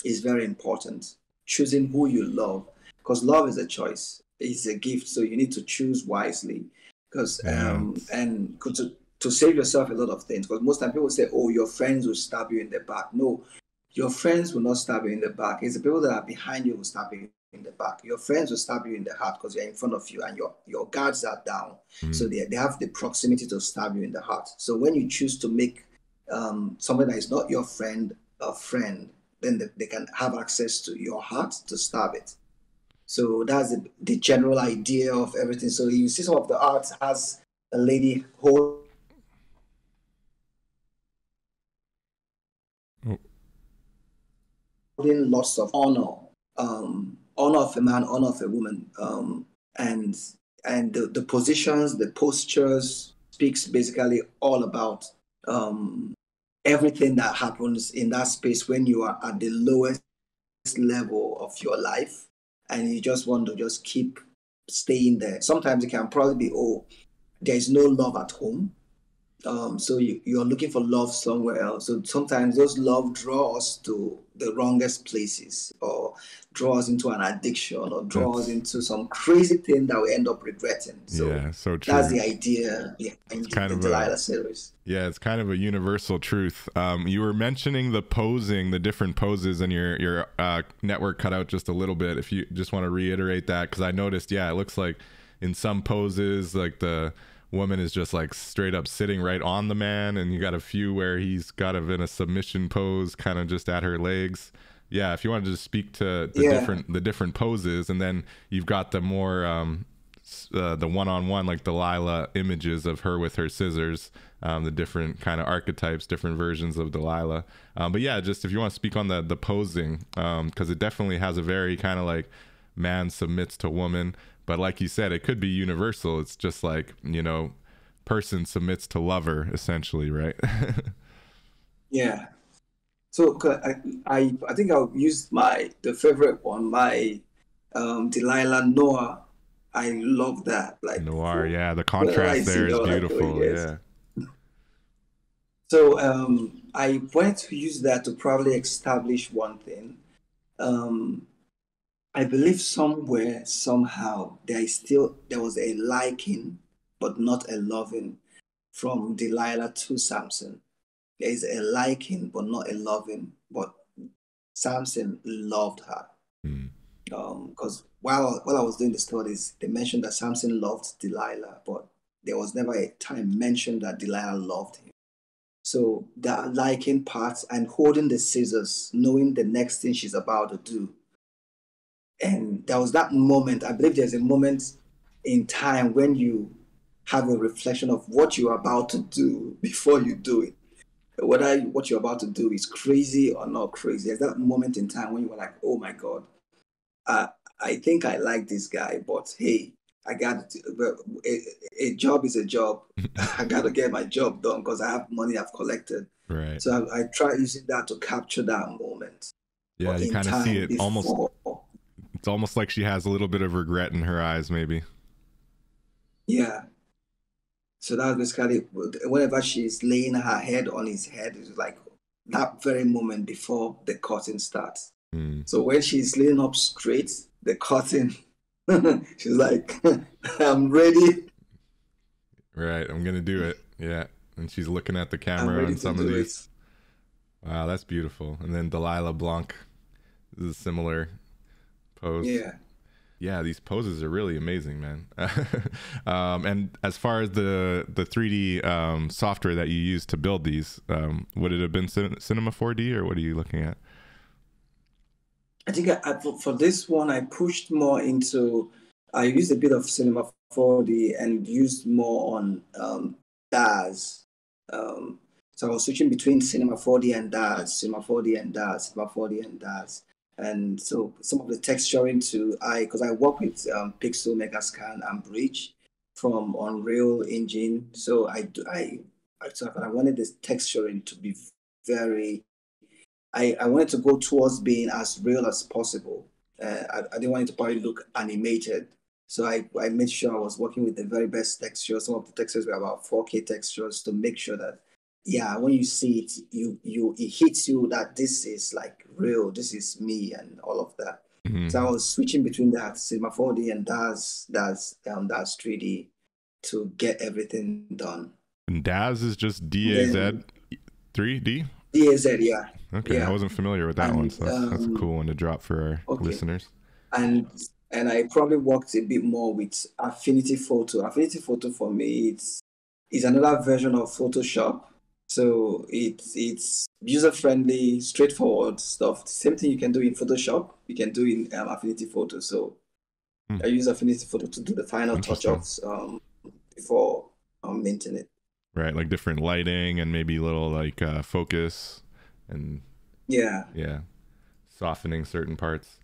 is very important. Choosing who you love, because love is a choice. It's a gift, so you need to choose wisely. Because to save yourself a lot of things, because most time people say, oh, your friends will stab you in the back. No, your friends will not stab you in the back. It's the people that are behind you who stab you in the back. Your friends will stab you in the heart because they're in front of you and your guards are down. So they have the proximity to stab you in the heart. So when you choose to make somebody that is not your friend a friend, then they can have access to your heart to stab it. So that's the general idea of everything. So you see some of the art has a lady holding. Lots of honor, honor of a man, honor of a woman, and the positions, the postures speaks basically all about everything that happens in that space when you are at the lowest level of your life, and you just want to just keep staying there. Sometimes it can probably be, oh, there is no love at home. So you're looking for love somewhere else. So sometimes those love draw us to the wrongest places, or draw us into an addiction, or draw us into some crazy thing that we end up regretting. So, yeah, so true. That's the idea behind the Delilah series. Yeah, it's kind of a universal truth. You were mentioning the different poses, and your network cut out just a little bit. If you just want to reiterate that, because I noticed, yeah, it looks like in some poses, like the woman is just like straight up sitting right on the man, and you got a few where he's got of in a submission pose, kind of just at her legs. Yeah, if you want to just speak to the different poses, and then you've got the more the one-on-one, like Delilah images of her with her scissors, the different kind of archetypes, different versions of Delilah. But yeah, just if you want to speak on the posing, because it definitely has a very kind of like man submits to woman. But like you said, it could be universal. It's just like, you know, person submits to lover, essentially, right? Yeah. So I think I'll use the favorite one, my Delilah Noir. I love that. Like Noir, yeah. The contrast there is beautiful. Yeah. So I wanted to use that to probably establish one thing. I believe somewhere, somehow, there was a liking, but not a loving, from Delilah to Samson. There is a liking, but not a loving. But Samson loved her. Mm. Because while I was doing the studies, they mentioned that Samson loved Delilah, but there was never a time mentioned that Delilah loved him. So that liking part and holding the scissors, knowing the next thing she's about to do. And there was that moment, I believe there's a moment in time when you have a reflection of what you're about to do before you do it. Whether what you're about to do is crazy or not crazy. There's that moment in time when you were like, oh my God. I think I like this guy, but hey, I got a job is a job. I got to get my job done because I have money I've collected. Right. So I try using that to capture that moment. Yeah, you kind of see it before. It's almost like she has a little bit of regret in her eyes, maybe. Yeah. So that's basically whenever she's laying her head on his head, it's like that very moment before the curtain starts. Mm. So when she's laying up straight, the curtain, she's like, I'm ready. Right, I'm going to do it. Yeah. And she's looking at the camera on some of these. Wow, that's beautiful. And then Delilah Blanc, this is a similar pose. Yeah. Yeah, these poses are really amazing, man. And as far as the 3D software that you use to build these, would it have been Cinema 4D, or what are you looking at? I think for this one, I pushed more into, I used a bit of Cinema 4D and used more on DAZ. So I was switching between Cinema 4D and DAZ, Cinema 4D and DAZ, Cinema 4D and DAZ. And so some of the texturing because I work with Pixel, Megascan, and Bridge from Unreal Engine. So I wanted this texturing to be very, I wanted to go towards being as real as possible. I didn't want it to probably look animated. So I made sure I was working with the very best textures. Some of the textures were about 4K textures to make sure that, yeah, when you see it, it hits you that this is like real, this is me and all of that. Mm-hmm. So I was switching between that Cinema 4D and DAZ 3D to get everything done. And DAZ is just DAZ 3D? DAZ, yeah. Okay, yeah. I wasn't familiar with that one, so that's a cool one to drop for our listeners. And I probably worked a bit more with Affinity Photo. Affinity Photo for me, it's another version of Photoshop. So it's user-friendly, straightforward stuff. Same thing you can do in Photoshop, you can do in Affinity Photo. So I use Affinity Photo to do the final touch-ups before minting it. Right, like different lighting and maybe little like focus and yeah, softening certain parts.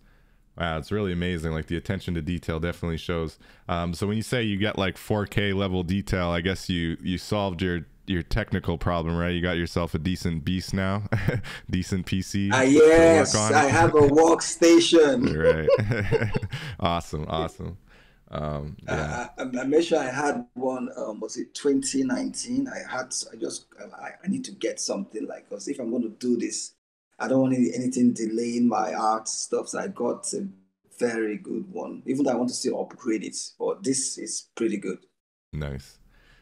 Wow, it's really amazing. Like the attention to detail definitely shows. So when you say you get like 4K level detail, I guess you solved your technical problem, right? You got yourself a decent beast now, decent PC. Yes, I have a workstation. Right. Awesome. Yeah. I made sure I had one. Was it 2019? I need to get something like, because if I'm going to do this, I don't want anything delaying my art stuff. So I got a very good one, even though I want to still upgrade it. But this is pretty good. Nice.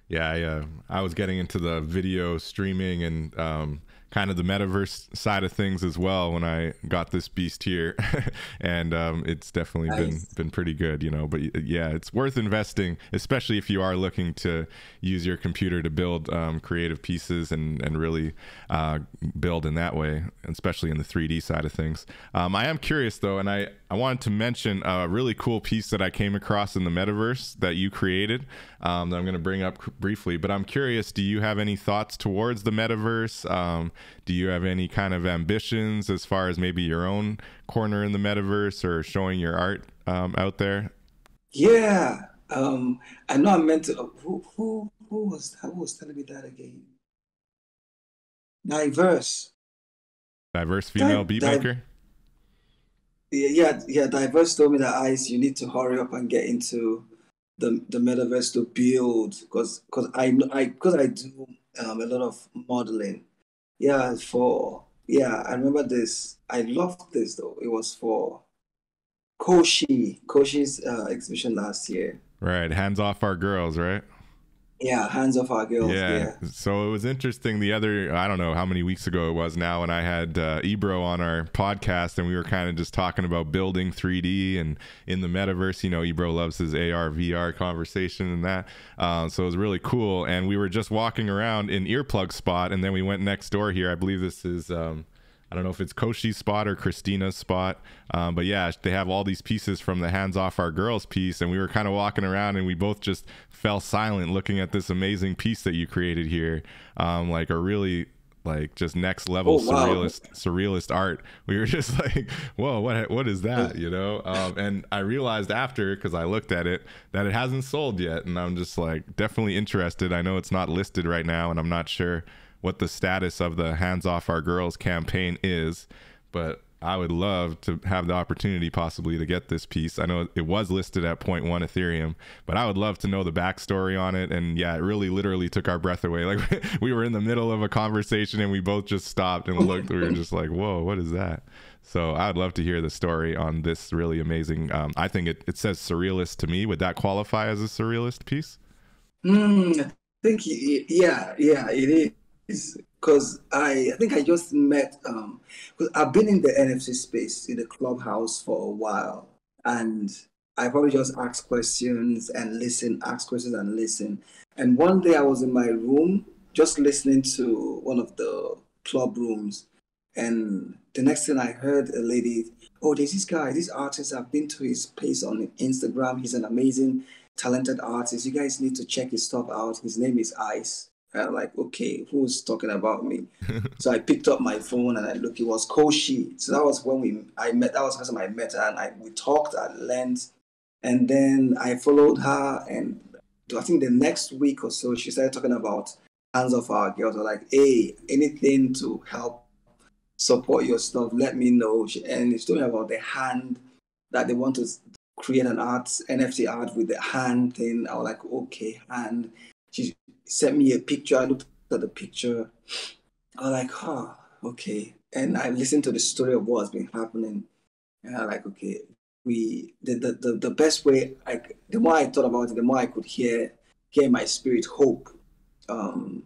Yeah, I was getting into the video streaming and kind of the metaverse side of things as well when I got this beast here, and it's definitely been pretty good, you know. But yeah, it's worth investing, especially if you are looking to use your computer to build creative pieces and really build in that way. especially in the 3D side of things. I am curious though, and I wanted to mention a really cool piece that I came across in the metaverse that you created that I'm going to bring up briefly, but I'm curious, do you have any thoughts towards the metaverse? Do you have any kind of ambitions as far as maybe your own corner in the metaverse or showing your art out there? Yeah. I know I meant to, who was telling me that again? Diverse female beatmaker? Yeah, Diverse told me that, Ice, you need to hurry up and get into the metaverse to build, because I do a lot of modeling. Yeah, I remember this. I loved this though. It was for Koshi's exhibition last year. Right, Hands Off Our Girls, right? Yeah, Hands Off Our Girls. Yeah. So it was interesting. The other, I don't know how many weeks ago it was now, and I had Ebro on our podcast, and we were kind of just talking about building 3D and in the metaverse. You know, Ebro loves his AR, VR conversation and that. So it was really cool. And we were just walking around in Earplug Spot, and then we went next door here. I believe this is... I don't know if it's Koshi's spot or Christina's spot, but yeah, they have all these pieces from the Hands Off Our Girls piece, and we were kind of walking around and we both just fell silent looking at this amazing piece that you created here, like a really just next level surrealist art. We were just like, whoa, what is that, you know? And I realized after, because I looked at it, that it hasn't sold yet, and I'm just like definitely interested. I know it's not listed right now, and I'm not sure what the status of the Hands Off Our Girls campaign is, but I would love to have the opportunity possibly to get this piece. I know it was listed at 0.1 Ethereum, but I would love to know the backstory on it. And yeah, it really literally took our breath away. Like we were in the middle of a conversation and we both just stopped and looked, we were just like, whoa, what is that? So I'd love to hear the story on this really amazing, I think it says surrealist to me. Would that qualify as a surrealist piece? I think, yeah, it is. Because I think I just met, because I've been in the NFT space, in the Clubhouse for a while, and I probably just ask questions and listen, And one day I was in my room just listening to one of the club rooms, and the next thing I heard a lady, oh, there's this guy, this artist, I've been to his page on Instagram, he's an amazing, talented artist, you guys need to check his stuff out, his name is Ice. I'm like, okay, who's talking about me? So I picked up my phone and I looked, it was Koshi. So that was when I met, that was the first time I met her, and we talked at length. And then I followed her, and I think the next week or so, she started talking about Hands Off Our Girls. I was like, hey, anything to help support your stuff, let me know. And she told me about the hand, that they want to create an art, NFT art with the hand thing. I was like, okay, hand. She sent me a picture. I looked at the picture. I was like, huh, okay. And I listened to the story of what's been happening. And I was like, okay, the best way, the more I thought about it, the more I could hear my spirit hope. And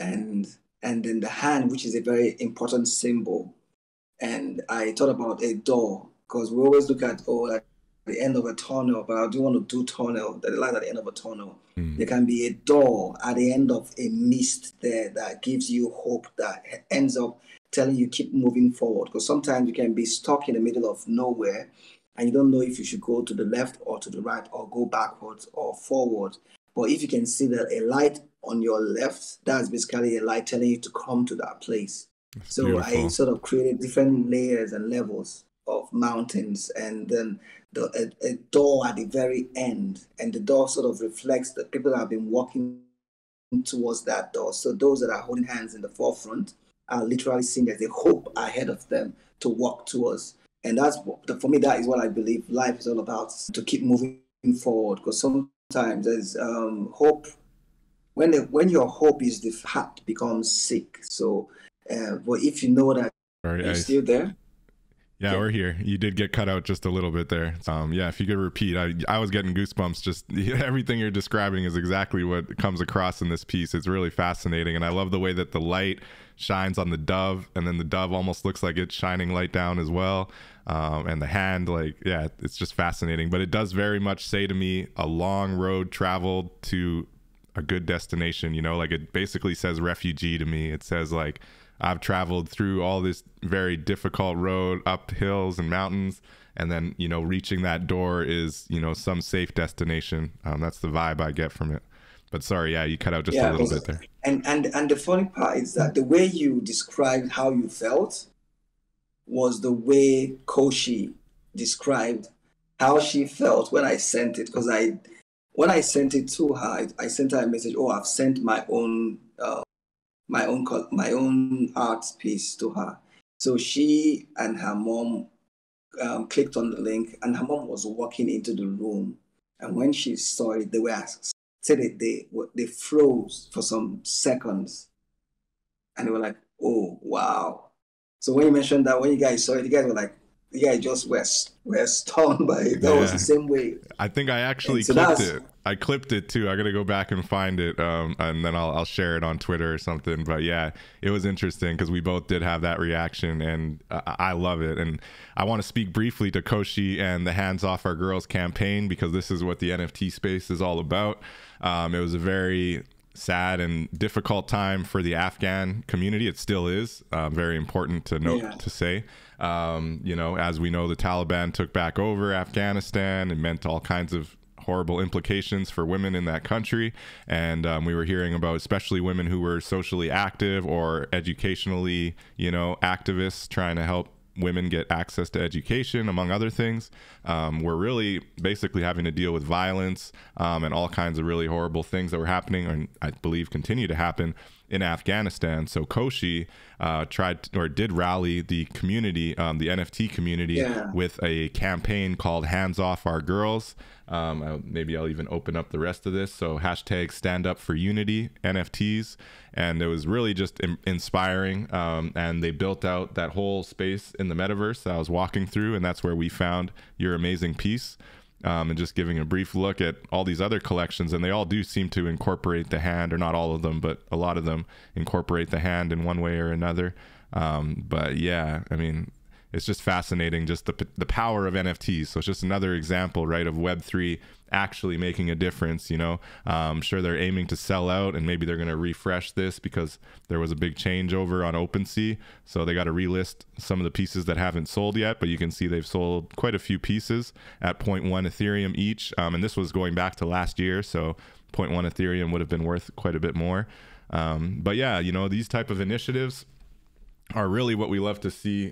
then the hand, which is a very important symbol. And I thought about a door, because we always look at, oh, like, the end of a tunnel, but I do want to do tunnel, the light at the end of a tunnel. There can be a door at the end of a mist there that gives you hope, that ends up telling you keep moving forward, because sometimes you can be stuck in the middle of nowhere and you don't know if you should go to the left or to the right or go backwards or forward. But if you can see that a light on your left, that's basically a light telling you to come to that place. That's so beautiful. I sort of created different layers and levels of mountains, and then a door at the very end, and the door sort of reflects the people that have been walking towards that door. So those that are holding hands in the forefront are literally seeing that there's a hope ahead of them to walk towards. And that's, for me, that is what I believe life is all about, to keep moving forward, because sometimes there's hope. When your hope is deferred, becomes sick. So, but if you know that you're still there. Yeah, we're here. You did get cut out just a little bit there. Yeah, if you could repeat, I was getting goosebumps. Just everything you're describing is exactly what comes across in this piece. It's really fascinating. And I love the way that the light shines on the dove, and then the dove almost looks like it's shining light down as well. And the hand, like, yeah, it's just fascinating. But it does very much say to me, a long road traveled to a good destination. You know, like it basically says refugee to me. It says like, I've traveled through all this very difficult road up hills and mountains, and then, you know, reaching that door is, you know, some safe destination. That's the vibe I get from it. But sorry, yeah, you cut out just a little bit there. And the funny part is that the way you described how you felt was the way Koshi described how she felt when I sent it. Because when I sent it to her, I sent her a message. Oh, I've sent my own art piece to her. So she and her mom clicked on the link, and her mom was walking into the room. And when she saw it, they were asked. Said it, they froze for some seconds, and they were like, "Oh wow!" So when you mentioned that, when you guys saw it, you guys were like, "You guys just were stunned by it." That was the same way. I think I actually clipped it. I clipped it too. I gotta go back and find it, and then I'll share it on Twitter or something. But yeah, it was interesting because we both did have that reaction, and I love it. And I want to speak briefly to Koshi and the Hands Off Our Girls campaign, because this is what the NFT space is all about. It was a very sad and difficult time for the Afghan community. It still is very important to note, to say, you know, as we know, the Taliban took back over Afghanistan and meant all kinds of horrible implications for women in that country. And we were hearing about especially women who were socially active or educationally, you know, activists trying to help women get access to education, among other things. We're really basically having to deal with violence and all kinds of really horrible things that were happening, and I believe continue to happen in Afghanistan. So Koshi did rally the community, the NFT community, with a campaign called Hands Off Our Girls. Maybe I'll even open up the rest of this. So hashtag Stand Up For Unity NFTs. And it was really just inspiring. And they built out that whole space in the metaverse that I was walking through. And that's where we found your amazing piece. And just giving a brief look at all these other collections, and they all do seem to incorporate the hand, or not all of them, but a lot of them incorporate the hand in one way or another. But yeah, I mean, it's just fascinating, just the power of NFTs. So it's just another example, right, of Web3 actually making a difference, you know. I'm sure they're aiming to sell out, and maybe they're going to refresh this because there was a big changeover on OpenSea. So they got to relist some of the pieces that haven't sold yet, but you can see they've sold quite a few pieces at 0.1 Ethereum each. And this was going back to last year, so 0.1 Ethereum would have been worth quite a bit more. But yeah, you know, these type of initiatives are really what we love to see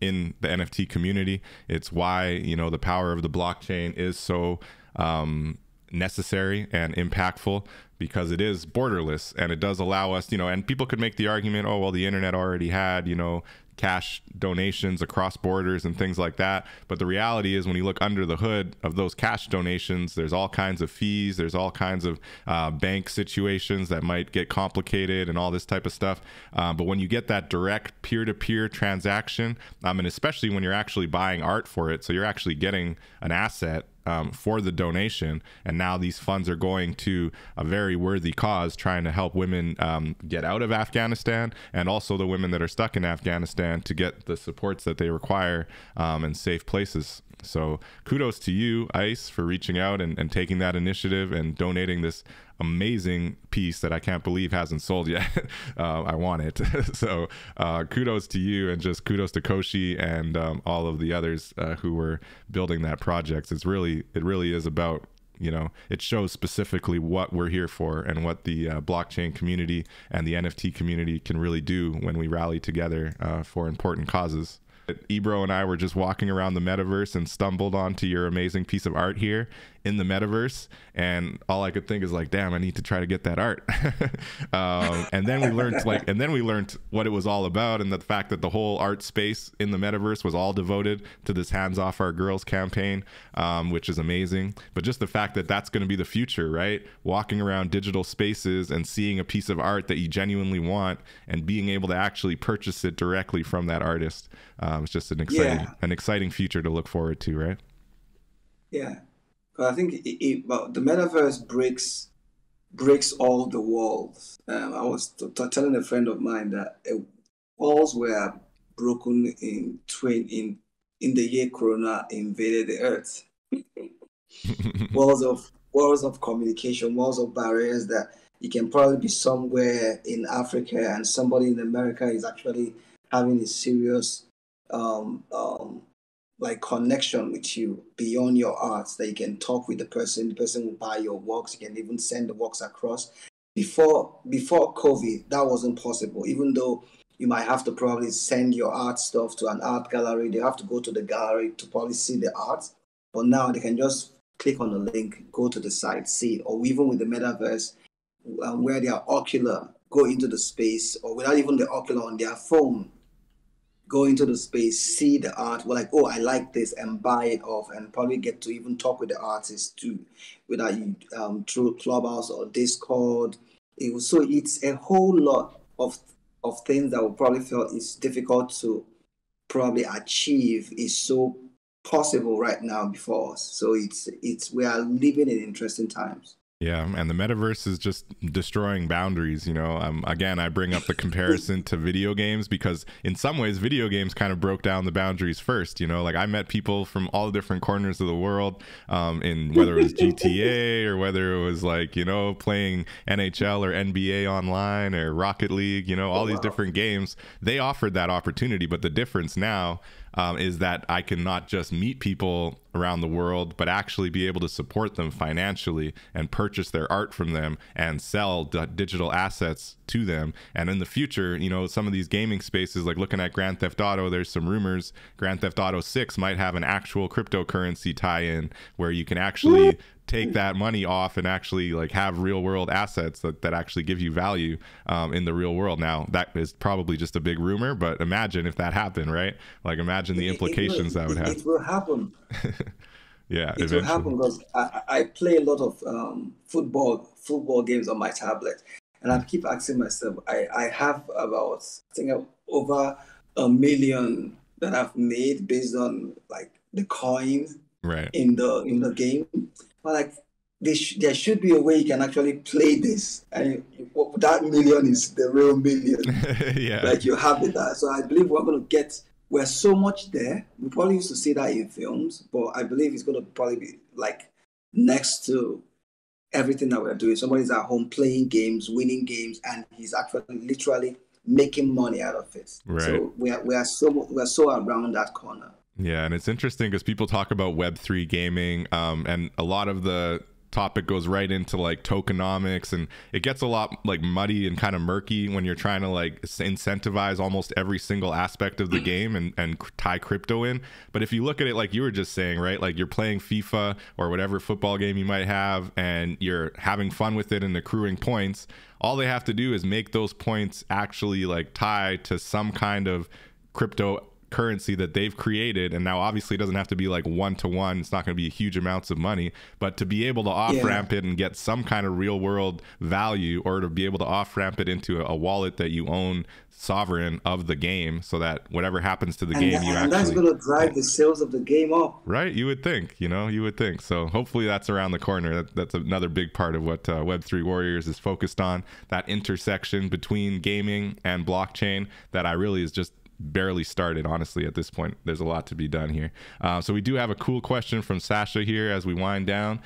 in the NFT community. It's why, you know, the power of the blockchain is so necessary and impactful, because it is borderless, and it does allow us, you know, and people could make the argument, oh, well, the internet already had, you know, cash donations across borders and things like that. But the reality is, when you look under the hood of those cash donations, there's all kinds of fees, there's all kinds of bank situations that might get complicated and all this type of stuff. But when you get that direct peer-to-peer transaction, and especially when you're actually buying art for it, so you're actually getting an asset for the donation, and now these funds are going to a very worthy cause, trying to help women get out of Afghanistan, and also the women that are stuck in Afghanistan to get the supports that they require in safe places. So kudos to you, Ice, for reaching out and taking that initiative and donating this amazing piece that I can't believe hasn't sold yet. I want it. So kudos to you, and just kudos to Koshi and all of the others who were building that project. It really is about, you know, it shows specifically what we're here for and what the blockchain community and the NFT community can really do when we rally together for important causes. Ebro and I were just walking around the metaverse and stumbled onto your amazing piece of art here in the metaverse, and all I could think is like, damn, I need to try to get that art. and then we learned what it was all about, and the fact that the whole art space in the metaverse was all devoted to this Hands Off Our Girls campaign, which is amazing. But just the fact that that's going to be the future, right? Walking around digital spaces and seeing a piece of art that you genuinely want and being able to actually purchase it directly from that artist. It's just an exciting future to look forward to, right? Yeah, I think the metaverse breaks all the walls. I was telling a friend of mine that walls were broken in the year Corona invaded the earth. Walls of communication, walls of barriers that You can probably be somewhere in Africa and somebody in America is actually having a serious like connection with you beyond your art, that you can talk with the person will buy your works, you can even send the works across. Before COVID, that wasn't possible, even though you might have to probably send your art stuff to an art gallery. They have to go to the gallery to probably see the art. But now they can just click on the link, go to the site, see it, or even with the metaverse, where they are ocular, go into the space, or without even the ocular on their phone, go into the space, see the art, we're like, oh, I like this, and buy it off, and probably get to even talk with the artist too, without you through Clubhouse or Discord. So it's a whole lot of things that we probably felt is difficult to probably achieve is so possible right now before us. So it's we are living in interesting times. Yeah, and the metaverse is just destroying boundaries, you know. Again, I bring up the comparison to video games because in some ways, video games kind of broke down the boundaries first, you know. Like I met people from all different corners of the world in whether it was GTA or whether it was like, you know, playing NHL or NBA online or Rocket League, you know, all these different games. They offered that opportunity, but the difference now is that I can not just meet people around the world, but actually be able to support them financially and purchase their art from them and sell digital assets to them. And in the future, you know, some of these gaming spaces, like looking at Grand Theft Auto, there's some rumors Grand Theft Auto 6 might have an actual cryptocurrency tie-in where you can actually take that money off and actually like have real world assets that actually give you value in the real world. Now that is probably just a big rumor, but imagine if that happened, right? Like imagine the implications that would happen. It will happen. Yeah, it will happen because I play a lot of football games on my tablet, and I keep asking myself, I have about, I think over 1 million that I've made based on like the coins in the game. But like there should be a way you can actually play this, and that million is the real million. Yeah, like you have it. So I believe we're so much there. We probably used to see that in films, but I believe it's going to probably be like next to everything that we're doing. Somebody's at home playing games, winning games, and he's actually literally making money out of it. Right. So we are so around that corner. Yeah, and it's interesting because people talk about Web3 gaming, and a lot of the topic goes right into like tokenomics, and it gets a lot like muddy and kind of murky when you're trying to like incentivize almost every single aspect of the game and tie crypto in. But if you look at it like you were just saying, right, like you're playing FIFA or whatever football game you might have, and you're having fun with it and accruing points, all they have to do is make those points actually like tie to some kind of crypto currency that they've created. And now obviously it doesn't have to be like one-to-one, it's not going to be huge amounts of money, but to be able to off-ramp it and get some kind of real world value, or to be able to off-ramp it into a wallet that you own sovereign of the game, so that whatever happens to the game, you actually, that's going to drive the sales of the game up, right? You would think, you know, you would think. So hopefully that's around the corner. That's another big part of what Web3 Warriors is focused on, that intersection between gaming and blockchain that I really is just barely started, honestly. At this point, there's a lot to be done here. So we do have a cool question from Sasha here as we wind down,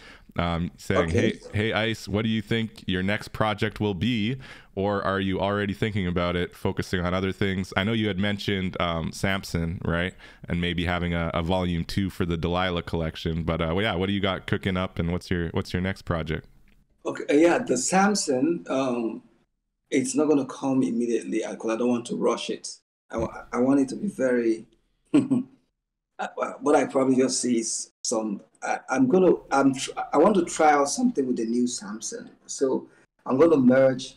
saying, hey Ice, what do you think your next project will be, or are you already thinking about it, focusing on other things? I know you had mentioned Samson, right, and maybe having a volume 2 for the Delilah collection, but well, yeah, what do you got cooking up, and what's your next project? Okay, yeah, the Samson, it's not going to come immediately because I don't want to rush it. I want it to be very, what I probably just see is some, I want to try out something with the new Samson. So I'm going to merge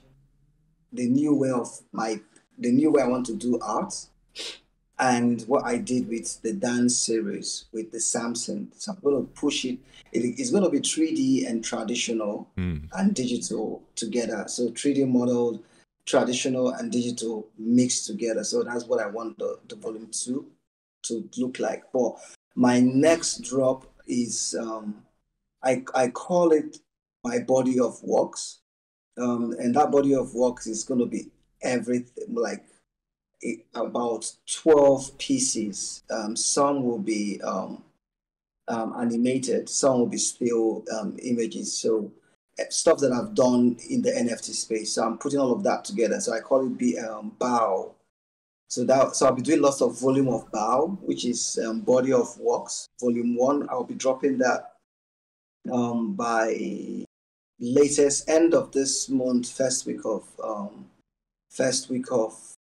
the new way the new way I want to do art and what I did with the dance series with the Samson. So I'm going to push it. It's going to be 3D and traditional and digital together. So 3D model, traditional and digital mixed together. So that's what I want the volume 2 to look like. But my next drop is, I call it my body of works. And that body of works is going to be everything, like about 12 pieces. Some will be animated, some will be still images. So stuff that I've done in the NFT space. So I'm putting all of that together. So I call it Bao. So I'll be doing lots of volume of Bao, which is body of works, volume 1. I'll be dropping that by latest end of this month, first week of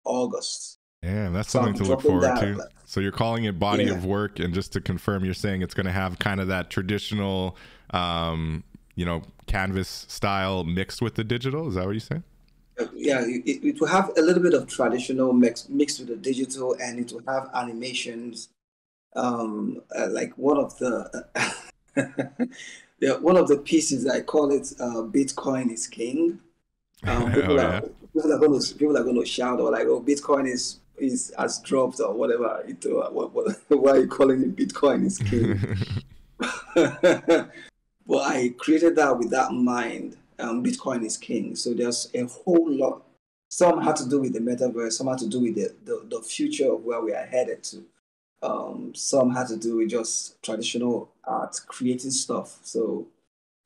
August. Yeah, that's something to look forward to. So you're calling it body of work, and just to confirm, you're saying it's going to have kind of that traditional, you know, canvas style mixed with the digital. Is that what you say? Yeah, it will have a little bit of traditional mixed with the digital, and it will have animations. Like one of the one of the pieces, I call it Bitcoin is King. People are going to shout or like, oh, Bitcoin has dropped or whatever. Why are you calling it Bitcoin is King? But I created that with that mind. Bitcoin is King. So there's a whole lot. Some had to do with the metaverse. Some had to do with the future of where we are headed to. Some had to do with just traditional art, creating stuff. So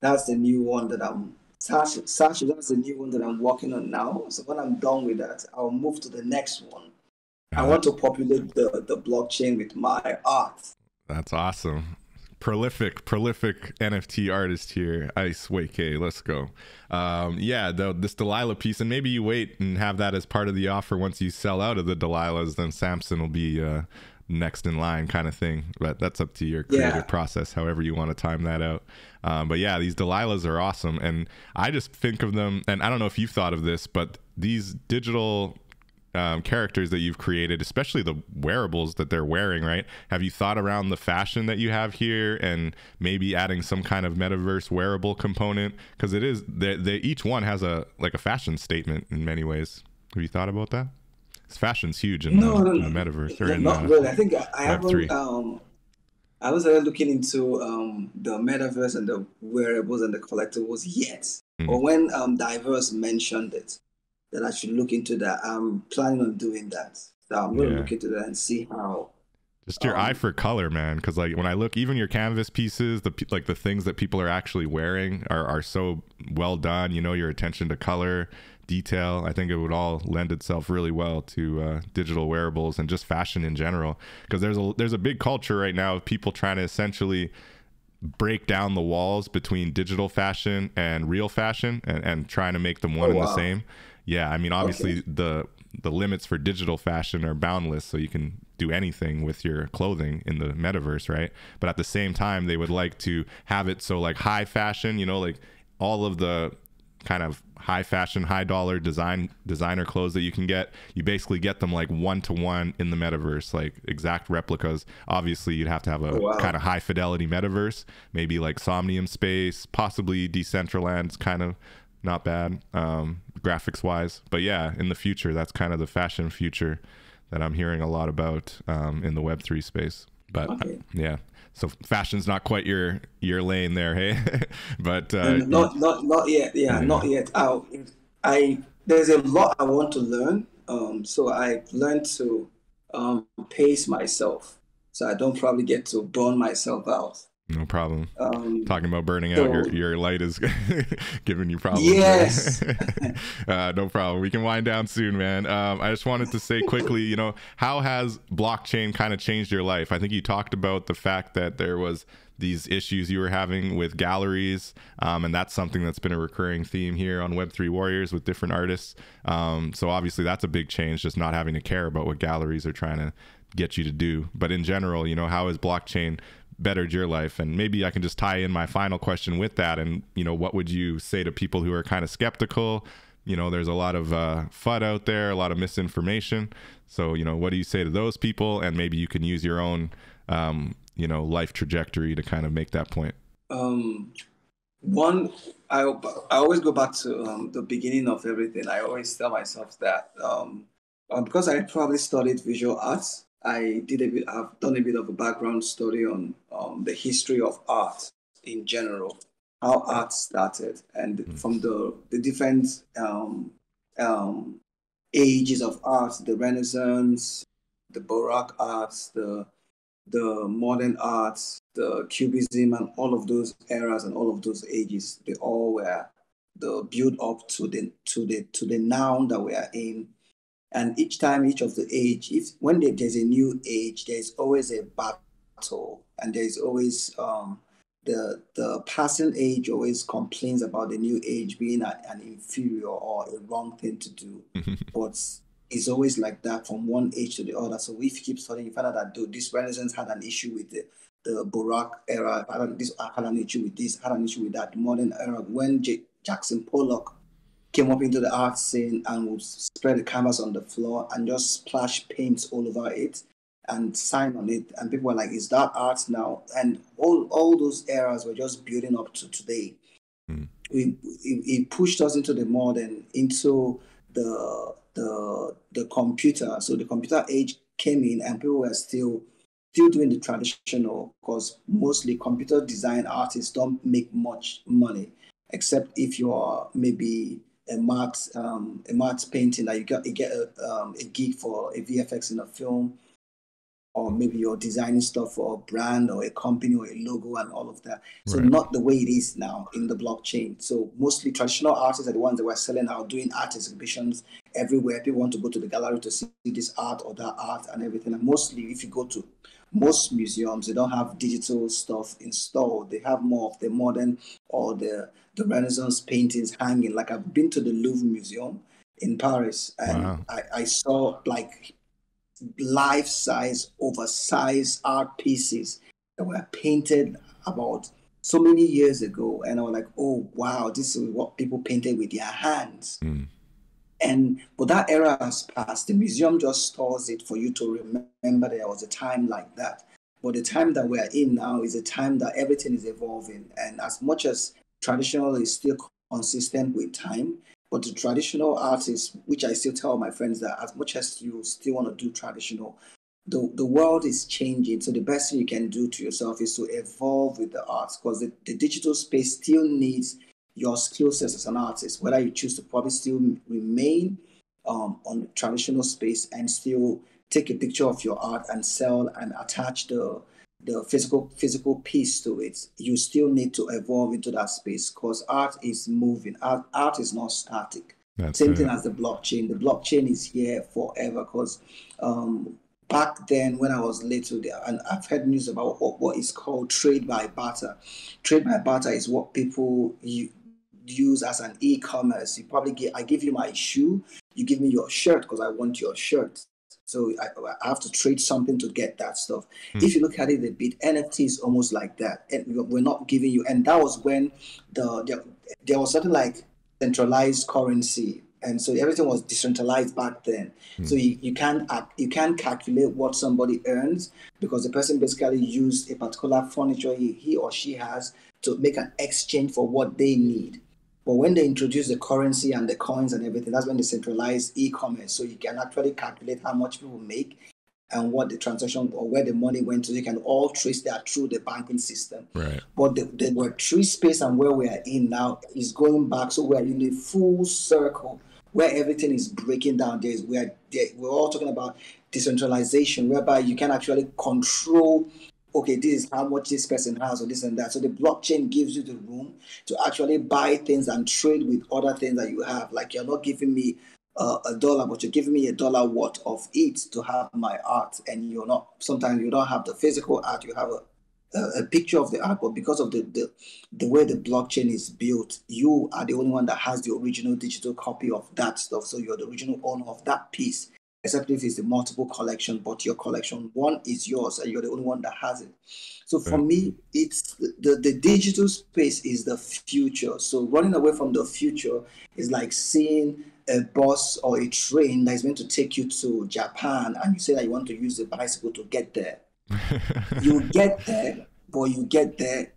that's the new one that that's the new one that I'm working on now. So when I'm done with that, I'll move to the next one. I want to populate the blockchain with my art. That's awesome. Prolific NFT artist here, Ice Nweke. Let's go. Yeah, this Delilah piece, and maybe you wait and have that as part of the offer once you sell out of the Delilahs, then Samson will be next in line, kind of thing. But that's up to your creative process, however you want to time that out. But yeah, these Delilahs are awesome, and I just think of them, and I don't know if you've thought of this, but these digital characters that you've created, especially the wearables that they're wearing, right? Have you thought around the fashion that you have here and maybe adding some kind of metaverse wearable component? Because it is, each one has a fashion statement in many ways. Have you thought about that? Because fashion's huge in the metaverse. Not really. I think I haven't. I was looking into the metaverse and the wearables and the collectibles yet. Mm-hmm. But when Diverse mentioned it, that I should look into that. I'm planning on doing that. So I'm going to look into that and see how. Just your eye for color, man. Because like when I look, even your canvas pieces, the things that people are actually wearing are so well done. You know, your attention to color, detail. I think it would all lend itself really well to digital wearables and just fashion in general. Because there's a big culture right now of people trying to essentially break down the walls between digital fashion and real fashion, and trying to make them one and the same. Yeah, I mean, obviously the limits for digital fashion are boundless, so you can do anything with your clothing in the metaverse, right? But at the same time, they would like to have it so like high fashion, you know, like all of the kind of high fashion, high dollar designer clothes that you can get, you basically get them like one-to-one in the metaverse, like exact replicas. Obviously you'd have to have a kind of high fidelity metaverse, maybe like Somnium space, possibly Decentraland's kind of not bad graphics wise. But yeah, in the future, that's kind of the fashion future that I'm hearing a lot about in the Web3 space. But yeah, so fashion's not quite your lane there, hey? But not yet. Yeah, not yet. There's a lot I want to learn. So I've learned to pace myself, so I don't probably get to burn myself out. No problem. Talking about burning out, your light is giving you problems. Yes. No problem. We can wind down soon, man. I just wanted to say quickly, you know, how has blockchain kind of changed your life? I think you talked about the fact that there was these issues you were having with galleries, and that's something that's been a recurring theme here on Web3 Warriors with different artists. So obviously that's a big change, just not having to care about what galleries are trying to get you to do. But in general, you know, how has blockchain bettered your life? And maybe I can just tie in my final question with that. And, you know, what would you say to people who are kind of skeptical? You know, there's a lot of FUD out there, a lot of misinformation. So, you know, what do you say to those people? And maybe you can use your own, you know, life trajectory to kind of make that point. I always go back to the beginning of everything. I always tell myself that because I probably studied visual arts, I've done a bit of a background study on the history of art in general, how art started, and from the different ages of art, the Renaissance, the Baroque arts, the the modern arts, the cubism, and all of those eras and all of those ages, they all were the build up to the now that we are in. And each time, each of the age, when there's a new age, there's always a battle, and there's always the passing age always complains about the new age being an inferior or a wrong thing to do, but it's always like that from one age to the other. So we keep studying. You find out that this Renaissance had an issue with the Baroque era, had an issue with this, had an issue with that. The modern era, when Jackson Pollock came up into the art scene and would spread the canvas on the floor and just splash paints all over it and sign on it, and people were like, is that art now? And all those eras were just building up to today. It pushed us into the modern, into the computer. So the computer age came in, and people were still doing the traditional, because mostly computer design artists don't make much money, except if you are maybe a matte painting that you get a gig for a VFX in a film, or maybe you're designing stuff for a brand or a company or a logo and all of that. So Not the way it is now in the blockchain. So mostly traditional artists are the ones that were selling out, doing art exhibitions everywhere. People want to go to the gallery to see this art or that art and everything. And mostly, if you go to most museums, they don't have digital stuff installed. They have more of the modern or the Renaissance paintings hanging. Like, I've been to the Louvre Museum in Paris, and wow, I saw like life-size, oversized art pieces that were painted about so many years ago. And I was like, oh, wow, this is what people painted with their hands. But that era has passed. The museum just stores it for you to remember there was a time like that. But the time that we're in now is a time that everything is evolving. And as much as traditional is still consistent with time, but the traditional artists, which I still tell my friends that as much as you still want to do traditional, the world is changing. So the best thing you can do to yourself is to evolve with the arts, because the digital space still needs your skill sets as an artist, whether you choose to probably still remain on the traditional space and still take a picture of your art and sell and attach the physical piece to it. You still need to evolve into that space, because art is moving. Art is not static. Same thing as the blockchain. The blockchain is here forever, because back then when I was little, and I've heard news about what is called trade by barter. Trade by barter is what people use as an e-commerce. You probably I give you my shoe, you give me your shirt because I want your shirt. So I have to trade something to get that stuff. If you look at it a bit, NFT is almost like that. And we're not giving you. And that was when there was something like centralized currency, and so everything was decentralized back then. So you can't calculate what somebody earns, because the person basically used a particular furniture he or she has to make an exchange for what they need. But when they introduce the currency and the coins and everything, that's when they centralize e-commerce. So you can actually calculate how much people make and what the transaction or where the money went to. You can all trace that through the banking system. Right. But the Web3 space and where we are in now is going back. So we're in a full circle where everything is breaking down. We're all talking about decentralization, whereby you can actually control, okay, this is how much this person has or this and that. So the blockchain gives you the room to actually buy things and trade with other things that you have. Like, you're not giving me $1, but you're giving me $1 worth of it to have my art. And you're not, sometimes you don't have the physical art, you have a picture of the art, but because of the way the blockchain is built, you are the only one that has the original digital copy of that stuff. So you're the original owner of that piece, except if it's the multiple collection, but your collection one is yours and you're the only one that has it. So for me, it's the digital space is the future. So running away from the future is like seeing a bus or a train that is meant to take you to Japan, and you say that you want to use a bicycle to get there. You get there, but you get there,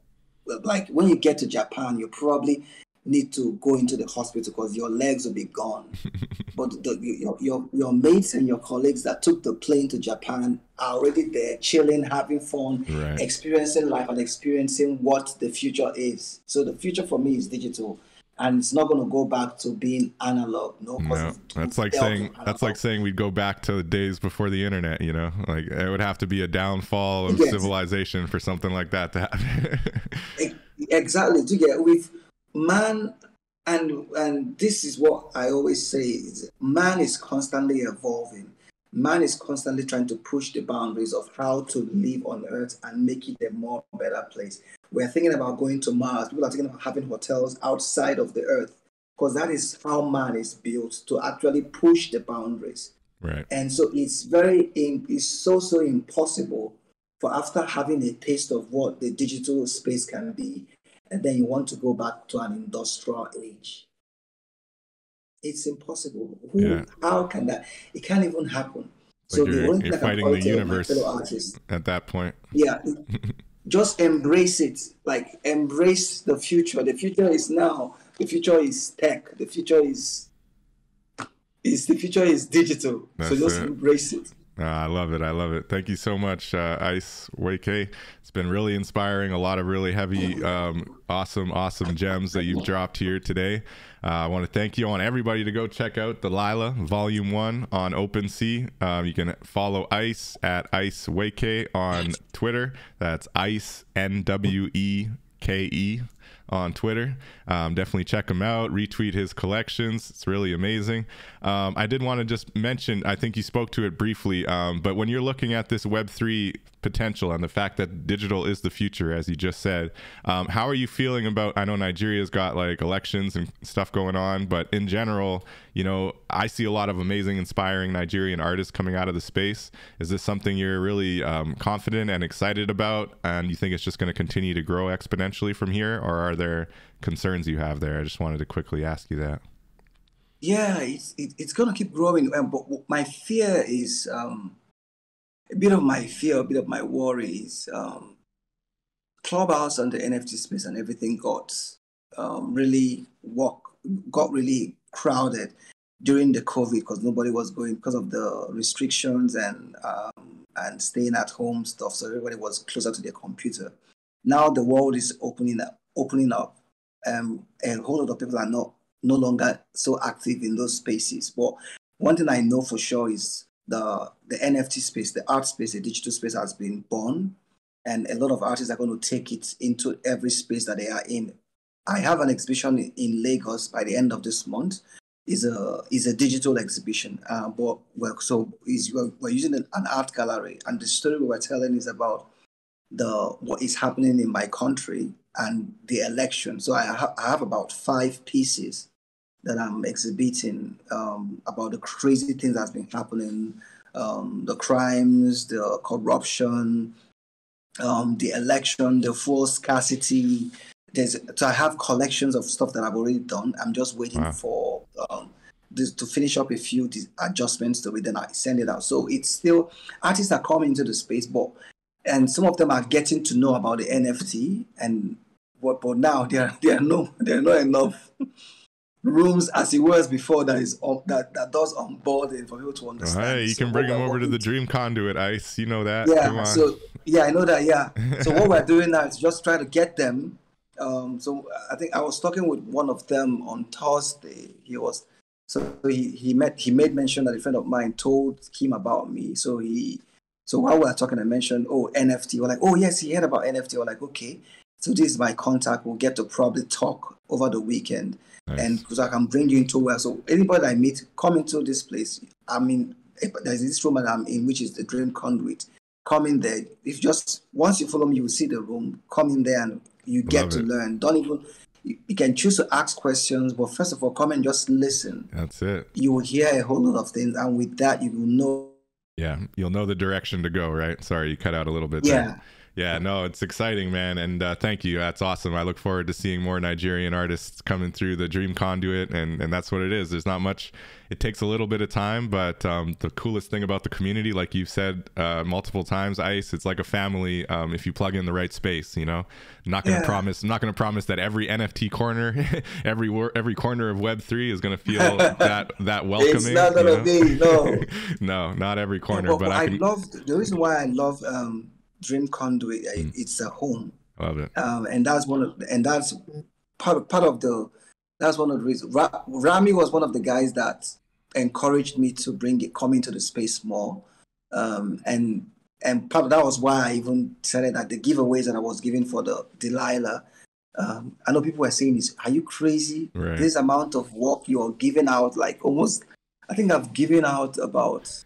like when you get to Japan, you probably need to go into the hospital because your legs will be gone. But your mates and your colleagues that took the plane to Japan are already there, chilling, having fun, experiencing life and experiencing what the future is. So the future for me is digital. and it's not going to go back to being analog. No, that's like saying we'd go back to the days before the internet. You know, like it would have to be a downfall of civilization for something like that to happen. Exactly. To get with man, and this is what I always say: is man is constantly evolving. Man is constantly trying to push the boundaries of how to live on Earth and make it a more better place. We're thinking about going to Mars. People are thinking about having hotels outside of the Earth, because that is how man is built, to actually push the boundaries. Right. And so it's so impossible for, after having a taste of what the digital space can be, and then you want to go back to an industrial age. It's impossible. How can that? It can't even happen. Like so you're fighting the universe at that point. Yeah. Just embrace it. Like, embrace the future. The future is now. The future is tech. The future is digital. That's so just embrace it. I love it. I love it. Thank you so much, Ice Nweke. It's been really inspiring. A lot of really heavy, awesome gems that you've dropped here today. I want to thank you. I want everybody to go check out Delilah Volume 1 on OpenSea. You can follow Ice at Ice Nweke on Twitter. That's Ice NWEKE on Twitter. Definitely check him out, retweet his collections. It's really amazing. I did want to just mention, I think you spoke to it briefly, but when you're looking at this Web3 potential and the fact that digital is the future, as you just said, how are you feeling about, I know Nigeria's got like elections and stuff going on, but in general, you know, I see a lot of amazing, inspiring Nigerian artists coming out of the space. Is this something you're really confident and excited about, and you think it's just going to continue to grow exponentially from here, or are there concerns you have there? I just wanted to quickly ask you that. Yeah, it's going to keep growing, but my fear is, a bit of my fear, a bit of my worry is, Clubhouse and the NFT space and everything got really crowded during the COVID, because nobody was going because of the restrictions and staying at home stuff. So everybody was closer to their computer. Now the world is opening up. A whole lot of people are no longer so active in those spaces. But one thing I know for sure is the NFT space, the art space, the digital space has been born, and a lot of artists are going to take it into every space that they are in. I have an exhibition in Lagos by the end of this month. Is a digital exhibition, but we're using an art gallery, and the story we were telling is about what is happening in my country and the election. So I have about 5 pieces that I'm exhibiting, about the crazy things that's been happening, the crimes, the corruption, the election, the fuel scarcity. So I have collections of stuff that I've already done. I'm just waiting for to finish up a few adjustments to it, then I send it out. So it's still, artists are coming into the space, and some of them are getting to know about the NFT, but now there are not enough rooms as it was before that does onboarding for people to understand. All right, you can bring them over to the Dream Conduit, Ice. You know that. Yeah. Come on. So yeah, I know that. Yeah. So what we're doing now is just try to get them. So I think I was talking with one of them on Thursday. He made mention that a friend of mine told him about me. So while we were talking, I mentioned, oh, NFT. We're like, oh, yes, he heard about NFT. We're like, okay, so this is my contact. We'll get to probably talk over the weekend. Nice. And because I can bring you into where. So anybody I meet, come into this place. I mean, there's this room that I'm in, which is the Dream Conduit. Come in there. Once you follow me, you will see the room. Come in there and you get to learn. You can choose to ask questions, but first of all, come and just listen. That's it. You will hear a whole lot of things. And with that, you will know. Yeah, you'll know the direction to go, right? Sorry, you cut out a little bit there. Yeah, no, it's exciting, man. And thank you. That's awesome. I look forward to seeing more Nigerian artists coming through the Dream Conduit. And that's what it is. There's not much. It takes a little bit of time. But the coolest thing about the community, like you've said multiple times, Ice, it's like a family if you plug in the right space, you know. I'm not going to promise that every NFT corner, every corner of Web3 is going to feel that welcoming. It's not going to be, no. No, not every corner. Yeah, but the reason why I love... Dream Conduit, it's a home. Love it. And that's part of the That's one of the reasons. Rami was one of the guys that encouraged me to come into the space more. And part of that was why I even said it at the giveaways that I was giving for the Delilah. I know people were saying, are you crazy? Right. This amount of work you're giving out, like almost, I think I've given out about,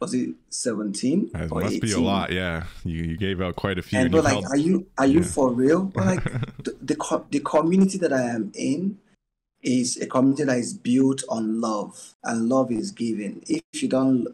was it 17? That or must 18? Be a lot, yeah. You gave out quite a few. And like, helped. Are you for real? But like, the community that I am in is a community that is built on love, and love is giving. If you don't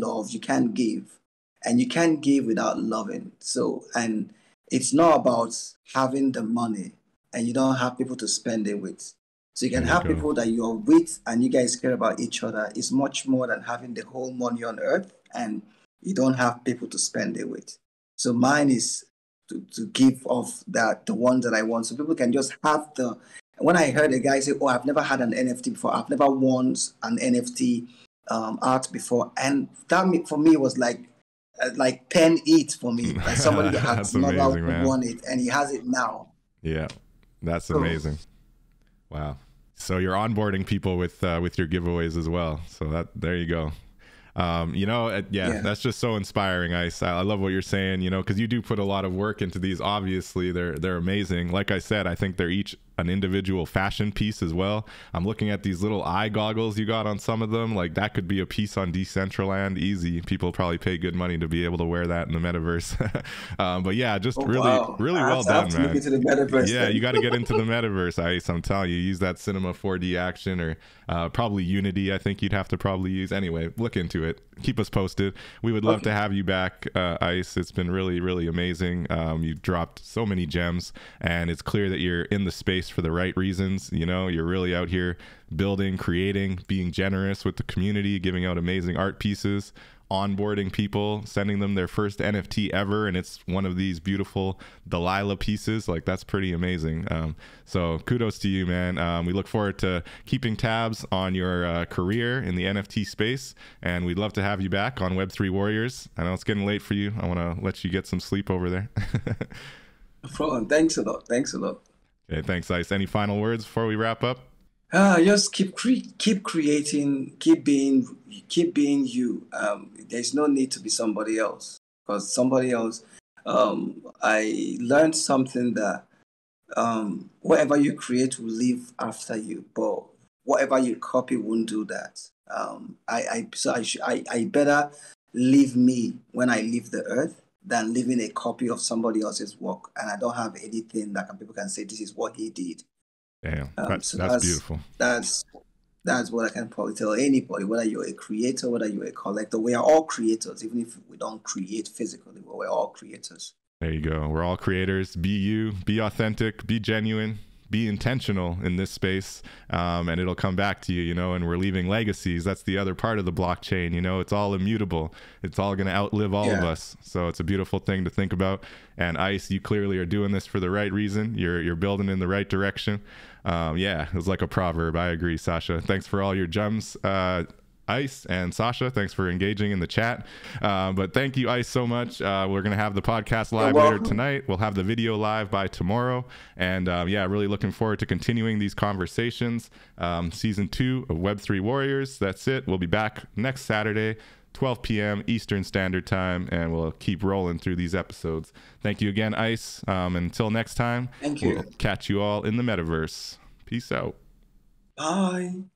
love, you can't give, and you can't give without loving. So, and it's not about having the money and you don't have people to spend it with. So you can have people that you're with and you guys care about each other. It's much more than having the whole money on earth and you don't have people to spend it with. So mine is to give off that, the one that I want. So people can just have the, when I heard a guy say, oh, I've never had an NFT before. I've never won an NFT art before. And that for me was like pen it for me. Like somebody that has never won it and he has it now. Yeah, that's amazing. Wow. So you're onboarding people with your giveaways as well. So that, there you go. That's just so inspiring, Ice. I love what you're saying, you know, because you do put a lot of work into these. Obviously, they're amazing. Like I said, I think they're each an individual fashion piece as well. I'm looking at these little eye goggles you got on some of them. Like that could be a piece on Decentraland, easy. People probably pay good money to be able to wear that in the metaverse. Really well done, man. You got to get into the metaverse, Ice. I'm telling you, use that Cinema 4D action or probably Unity. I think you'd have to probably use. Anyway, look into it. Keep us posted. We would love to have you back, Ice. It's been really, really amazing. You've dropped so many gems, and it's clear that you're in the space for the right reasons. You know, you're really out here building, creating, being generous with the community, giving out amazing art pieces, onboarding people, sending them their first NFT ever, and it's one of these beautiful Delilah pieces. Like, that's pretty amazing. So kudos to you, man. We look forward to keeping tabs on your career in the NFT space, and we'd love to have you back on Web3 Warriors. I know it's getting late for you. I want to let you get some sleep over there. No problem. Thanks a lot. Okay, thanks, Ice. Any final words before we wrap up? Just keep creating, keep being you. There's no need to be somebody else, because somebody else, I learned something that whatever you create will live after you, but whatever you copy won't do that. I better leave me when I leave the earth than leaving a copy of somebody else's work, and I don't have anything that people can say this is what he did. Damn, that's beautiful. That's what I can probably tell anybody, whether you're a creator, whether you're a collector. We are all creators, even if we don't create physically, but we're all creators. There you go. We're all creators. Be you, be authentic, be genuine, be intentional in this space, and it'll come back to you, you know, and we're leaving legacies. That's the other part of the blockchain, you know, it's all immutable. It's all going to outlive all of us. So it's a beautiful thing to think about. And Ice, you clearly are doing this for the right reason. You're building in the right direction. It was like a proverb. I agree, Sasha. Thanks for all your gems. Ice and Sasha, thanks for engaging in the chat. But thank you, Ice, so much. We're going to have the podcast live later tonight. We'll have the video live by tomorrow. And really looking forward to continuing these conversations. Season 2 of Web3 Warriors. That's it. We'll be back next Saturday, 12 p.m. Eastern Standard Time, and we'll keep rolling through these episodes. Thank you again, Ice. Until next time, we'll catch you all in the metaverse. Peace out. Bye.